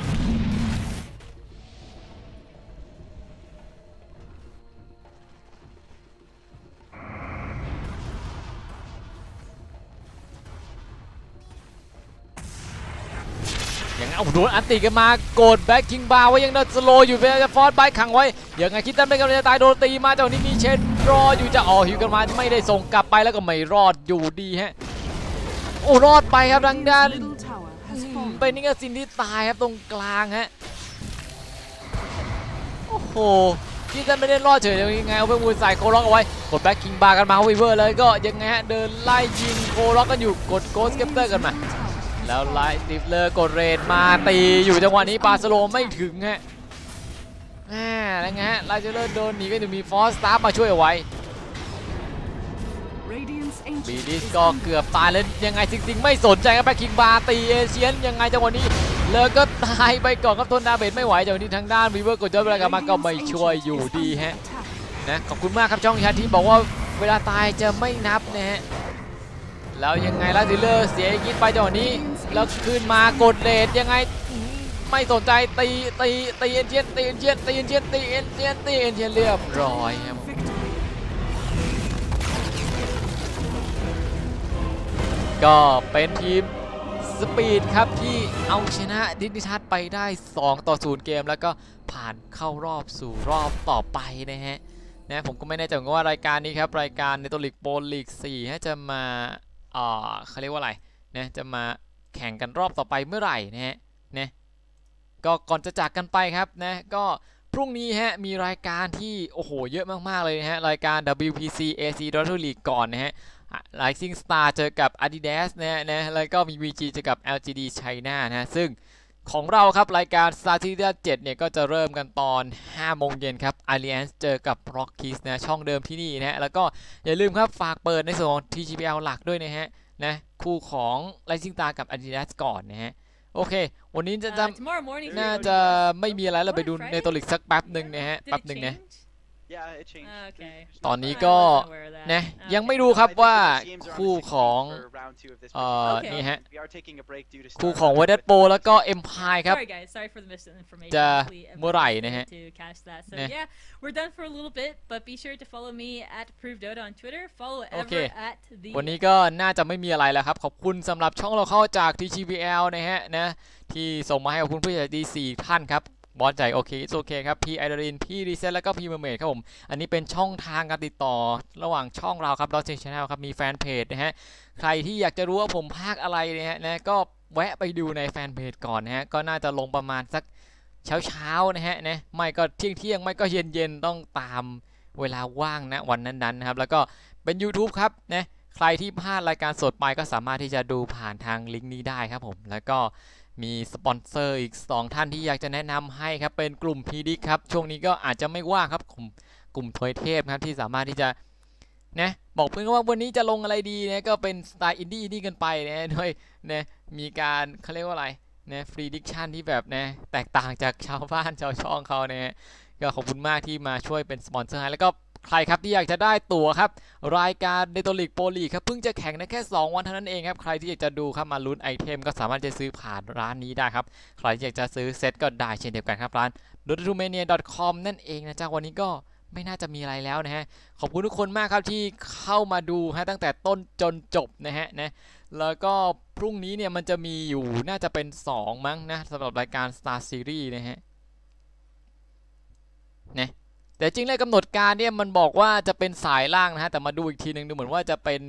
ยังเอาโดนอันติกันมากดแบ็คคิงบาร์ไว้ยังโดนสโลอยู่เป็นจะฟอสไบค์ขังไว้ยังไงคิดตั้งเป็นกำลังจะตายโดนตีมาเจ้านี้มีเชนรออยู่จะออกหิวกันมาไม่ได้ส่งกลับไปแล้วก็ไม่รอดอยู่ดีฮะโอ้รอดไปครับดังด้านเป็นนี่ก็ซินที่ตายครับตรงกลางฮะโอ้โหคิดตั้งไม่ได้รอดเฉยยังไงเอาไปมูลใส่โคล็อกเอาไว้กดแบ็คคิงบาร์กันมาวีเวอร์เลยก็ยังไงฮะเดินไล่ยิงโคล็อกกันอยู่กดโกสเก็ปเตอร์กันมาแล้วไลท์ดิฟเลอร์กดเรนมาตีอยู่จังหวะนี้ปาสโลไม่ถึงฮะอ่าแล้วไงฮะไลท์ดิฟเลอร์โดนหนีก็จะมีฟอสตาร์มาช่วยเอาไว้บีดิสก็เกือบตายแล้วยังไงจริงๆไม่สนใจครับแบ็คคิงบาตีเอเชียนยังไงจังหวะนี้เลอก็ตายไปก่อนครับทนดาเบจไม่ไหวจังหวะนี้ทางด้านวีเวอร์กดย้อนเวลากลับมาก็ไม่ช่วยอยู่ดีฮะนะขอบคุณมากครับช่องแชทที่บอกว่าเวลาตายจะไม่นับนะฮะแล้วยังไงล่ะดิเลอร์เสียคิดไปจังหวะนี้แล้วขึ้นมากดเลดยังไงไม่สนใจตีตีตีเอ็นเชียนตีเอ็นเชียนตีเอ็นเชียนตีเอ็นเชียนตีเอ็นเชียนเรียบร้อยครับก็เป็นทีมสปีดครับที่เอาชนะดินิทัศน์ไปได้สองต่อศูนย์เกมแล้วก็ผ่านเข้ารอบสู่รอบต่อไปนะฮะนะผมก็ไม่แน่ใจว่ารายการนี้ครับรายการNetolic Pro League สี่จะมาเขาเรียกว่าอะไรนะจะมา แข่งกันรอบต่อไปเมื่อไหร่นะฮะนะก็ก่อนจะจากกันไปครับนะก็พรุ่งนี้ฮะมีรายการที่โอ้โหเยอะมากๆเลยนะฮะรายการ ดับเบิลยู พี ซี เอ ซี Netolic League ก่อนนะฮะ Rising Star เจอกับ Adidas นะฮะนะแล้วก็มี วี จี เจอกับ แอล จี ดี China นะฮะซึ่งของเราครับรายการ Saturday เจ็ดเนี่ยก็จะเริ่มกันตอนห้าโมงเย็นครับ Alliance เจอกับ Rockies นะช่องเดิมที่นี่นะฮะแล้วก็อย่าลืมครับฝากเปิดในส่วนของ ที จี พี แอล หลักด้วยนะฮะนะคู่ของ Rising Star กับ Adidas ก่อนนะฮะโอเควันนี้จะจะน่าจะไม่มีอะไรเราไปดูในNetolicสักแป๊บหนึ่งนะฮะแป๊บหนึ่งนะตอนนี้ก็นะยังไม่รู้ครับว่าคู่ของเอ่อนี่ฮะคู่ของไวดัสโปแล้วก็เอ็มไพร์ครับจะเมื่อไหร่นะฮะโอเควันนี้ก็น่าจะไม่มีอะไรแล้วครับขอบคุณสำหรับช่องเราเข้าจาก ที จี พี แอล นะฮะนะที่ส่งมาให้กับคุณผู้ชมดีสี่ท่านครับบอสใจโอเคโอเคครับพี่ไอดอลินพี่รีเซ็ตแล้วก็พี่เมอร์เมดครับผมอันนี้เป็นช่องทางการติดต่อระหว่างช่องเราครับดอทซีชแนลครับมีแฟนเพจนะฮะใครที่อยากจะรู้ว่าผมพากอะไรนะฮะนะก็แวะไปดูในแฟนเพจก่อนนะฮะก็น่าจะลงประมาณสักเช้าเช้านะฮะนะไม่ก็เที่ยงเที่ยงไม่ก็เย็นเย็นต้องตามเวลาว่างนะวันนั้นๆนะครับแล้วก็เป็น YouTube ครับนะใครที่พลาดรายการสดไปก็สามารถที่จะดูผ่านทางลิงก์นี้ได้ครับผมแล้วก็มีสปอนเซอร์อีกสองท่านที่อยากจะแนะนำให้ครับเป็นกลุ่มพีดิครับช่วงนี้ก็อาจจะไม่ว่างครับกลุ่มกลุ่มทวยเทพครับที่สามารถที่จะนะบอกเพื่อนว่าวันนี้จะลงอะไรดีนะก็เป็นสไตล์อินดี้อินดี้กันไปนะโดยนะมีการเขาเรียกว่าอะไรนะฟรีดิคชั่นที่แบบนะแตกต่างจากชาวบ้านชาวช่องเขานะก็ขอบคุณมากที่มาช่วยเป็นสปอนเซอร์ให้แล้วก็ใครครับที่อยากจะได้ตั๋วครับรายการ Netolic Pro League ครับเพิ่งจะแข่งนะแค่สองวันเท่านั้นเองครับใครที่อยากจะดูครับมาลุ้นไอเทมก็สามารถจะซื้อผ่านร้านนี้ได้ครับใครอยากจะซื้อเซ็ตก็ได้เช่นเดียวกันครับร้าน ดอทรูเมเนีย ดอท คอม นั่นเองนะจ๊ะวันนี้ก็ไม่น่าจะมีอะไรแล้วนะฮะขอบคุณทุกคนมากครับที่เข้ามาดูฮะตั้งแต่ต้นจนจบนะฮะนะแล้วก็พรุ่งนี้เนี่ยมันจะมีอยู่น่าจะเป็นสองมั้งนะสำหรับรายการ Star Series นะฮะนะแต่จริงแล้วกำหนดการเนี่ยมันบอกว่าจะเป็นสายล่างนะฮะแต่มาดูอีกทีนึงดูเหมือนว่าจะเป็น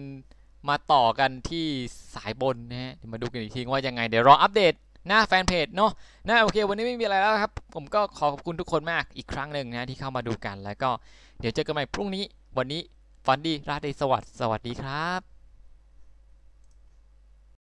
มาต่อกันที่สายบนนะฮะมาดูกันอีกทีว่ายังไงเดี๋ยวรออัปเดตหน้าแฟนเพจเนาะนะโอเควันนี้ไม่มีอะไรแล้วครับผมก็ขอขอบคุณทุกคนมากอีกครั้งหนึ่งนะที่เข้ามาดูกันแล้วก็เดี๋ยวเจอกันใหม่พรุ่งนี้วันนี้ฝันดีราตรีสวัสดิ์สวัสดีครับ